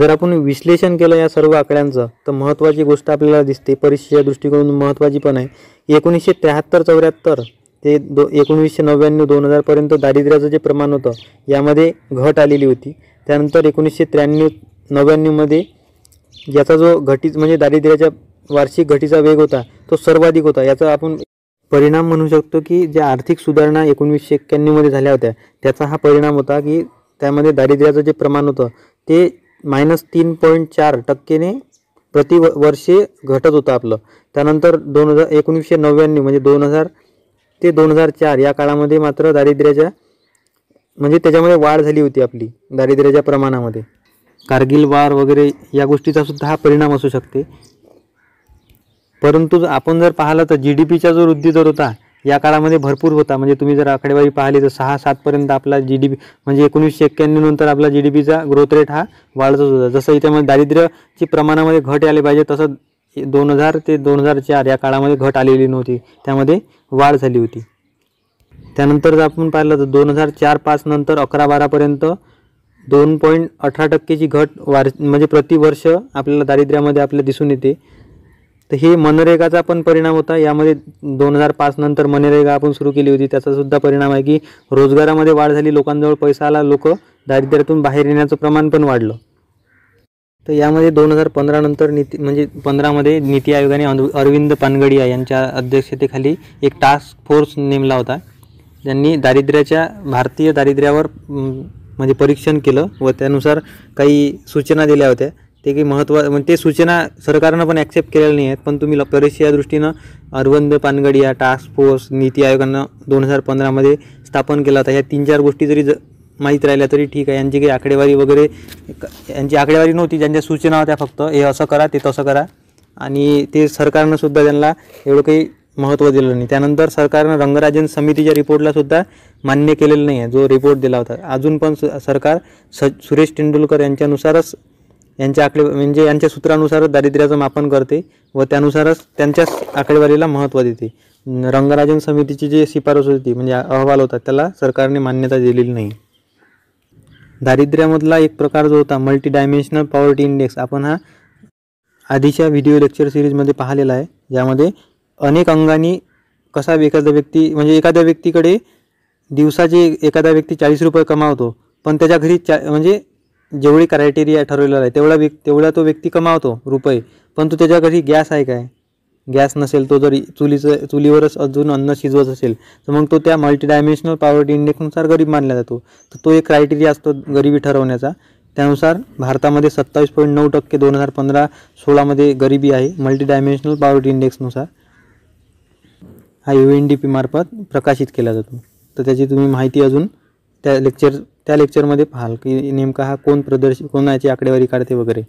जर आपण विश्लेषण केलं या सर्व आकड्यांचं तर महत्त्वाची गोष्ट आपल्याला दिसते, परीक्षेच्या दृष्टिकोनातून महत्त्वाची पण आहे। 1973-74 ते 1999-2000 पर्यंत दारिद्र्याचं जे प्रमाण होतं यामध्ये घट आलेली होती, त्यानंतर 1993-99मध्ये याचा जो घटीत म्हणजे दारिद्र्याच्या वार्षिक घटीचा वेग होता तो सर्वाधिक होता। याचा आपण परिणाम म्हणू शकतो की ज्या आर्थिक सुधारणा 1991 मध्ये झाल्या होत्या त्याचा हा परिणाम होता की त्यामध्ये दारिद्र्याचं जे प्रमाण होतं ते -3.4% प्रतिवर्षे घटत होतं आपलं। त्यानंतर 1999 म्हणजे 2000 ते 2004 या काळामध्ये मात्र दारिद्र्याच्या म्हणजे त्याच्यामध्ये वाढ झाली होती आपली दारिद्र्याच्या प्रमाणामध्ये। कारगिल वार वगैरे या गोष्टीचा सुद्धा हा परिणाम असू शकते, परंतु आपण जर पाहिलं तर GDPचा जो वृद्धी दर होता या काळामध्ये भरपूर होता, म्हणजे तुम्ही जर आकडेवारी पाहिली तर 6-7 पर्यंत आपला GDP म्हणजे 1991 नंतर आपला GDPचा ग्रोथ रेट हा वाढतच होता। जसं इथे दारिद्र्याची प्रमाणामध्ये घट आली पाहिजे तसं 2000 ते 2004 या काळामध्ये घट आलेली नव्हती, त्यामध्ये वाढ झाली होती। त्यानंतर जर आपण पाहिलं तर 2004-05 नंतर 11-12 पर्यंत 2.18%ची घट म्हणजे प्रतिवर्ष आपल्याला दारिद्र्यामध्ये आपल्याला दिसून येते। तर हे मनरेगाचा पण परिणाम होता, यामध्ये 2005 नंतर मनरेगा आपण सुरू केली होती त्याचा सुद्धा परिणाम आहे की रोजगारामध्ये वाढ झाली, लोकांजवळ पैसा आला, लोक दारिद्र्यातून बाहेर येण्याचं प्रमाण पण वाढलं। तर यामध्ये 2015 नंतर नीती आयोगाने अरविंद पानगडीया यांच्या अध्यक्षतेखाली एक टास्क फोर्स नेमला होता, त्यांनी भारतीय दारिद्र्यावर म्हणजे परीक्षण केलं व त्यानुसार काही सूचना दिल्या होत्या। ते की ते सूचना सरकारनं पण ॲक्सेप्ट केलेल्या नाही आहेत, पण तुम्ही परीक्षेच्या दृष्टीनं अरविंद पानगडीया टास्क फोर्स नीती आयोगानं 2015मध्ये स्थापन केला होता। या 3-4 गोष्टी जरी माहीत राहिल्या तरी ठीक आहे, यांची काही आकडेवारी वगैरे यांची आकडेवारी नव्हती, ज्यांच्या सूचना होत्या फक्त हे असं करा ते तसं करा, आणि ते सरकारनं सुद्धा त्यांना एवढं काही महत्त्व दिलं नाही। त्यानंतर सरकारनं रंगराजन समितीच्या रिपोर्टला सुद्धा मान्य केलेलं नाही आहे जो रिपोर्ट दिला होता, अजून पण सरकार सुरेश तेंडुलकर यांच्यानुसारच यांच्या यांच्या सूत्रानुसारच दारिद्र्याचं मापन करते व त्यानुसारच त्यांच्याच आकडेवारीला महत्त्व देते। रंगराजन समितीची जी शिफारस होती म्हणजे अहवाल होता त्याला सरकारने मान्यता दिलेली नाही। दारिद्र्यामधला एक प्रकार जो होता मल्टीडायमेंशनल पॉवर्टी इंडेक्स, आपण हा आधीच्या व्हिडिओ लेक्चर सिरीजमध्ये पाहिलेला आहे, ज्यामध्ये अनेक अंगांनी कसा एखादा व्यक्ती म्हणजे एखाद्या व्यक्तीकडे दिवसाचे एखादा व्यक्ती 40 रुपये कमावतो, पण त्याच्या घरी म्हणजे जेवढी क्रायटेरिया ठरवलेला आहे तेवढा तो व्यक्ती कमावतो रुपये, पण तो त्याच्या घरी गॅस आहे काय, गॅस नसेल, तो जरी चुलीवरच अजून अन्न शिजवत असेल तर मग तो त्या मल्टीडायमेन्शनल पॉवर्टी इंडेक्सनुसार गरीब मानला जातो। तर तो एक क्रायटेरिया असतो गरिबी ठरवण्याचा, त्यानुसार भारतामध्ये 27.9% 2015-16मध्ये गरिबी आहे मल्टीडायमेन्शनल पॉवर्टी इंडेक्सनुसार, हा UNDP मार्फत प्रकाशित केला जातो। तर त्याची तुम्ही माहिती अजून त्या लेक्चरमध्ये पाहाल की नेमका हा कोण कोणाची आकडेवारी काढते वगैरे।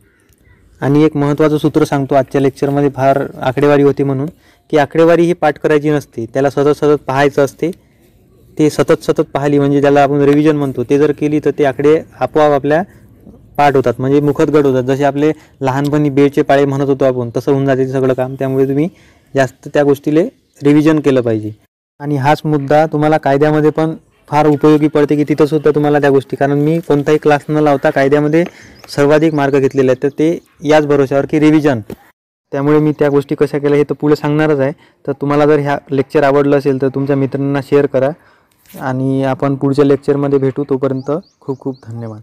आणि एक महत्त्वाचं सूत्र सांगतो, आजच्या लेक्चरमध्ये फार आकडेवारी होती म्हणून, की आकडेवारी ही पाठ करायची नसते, त्याला सतत पाहायचं असते। ते सतत पाहिली म्हणजे ज्याला आपण रिव्हिजन म्हणतो, ते जर केली तर ते आकडे आपोआप आपल्या पाठ होतात, म्हणजे मुखदगड होतात। जसे आपले लहानपणी बेळचे पाळे म्हणत होतो आपण, तसं होऊन जाते सगळं काम। त्यामुळे तुम्ही जास्त त्या गोष्टीला रिव्हिजन केलं पाहिजे। आणि हाच मुद्दा तुम्हाला कायद्यामध्ये पण फार उपयोगी पडते, की तिथंसुद्धा तुम्हाला त्या गोष्टी, कारण मी कोणताही क्लास न लावता कायद्यामध्ये सर्वाधिक मार्क घेतलेले आहेत, तर ते याच भरोशावर की रिव्हिजन। त्यामुळे मी त्या गोष्टी कशा केल्या हे तर पुढे सांगणारच आहे। तर तुम्हाला जर ह्या लेक्चर आवडलं असेल तर तुमच्या मित्रांना शेअर करा, आणि आपण पुढच्या लेक्चरमध्ये भेटू। तोपर्यंत खूप खूप धन्यवाद।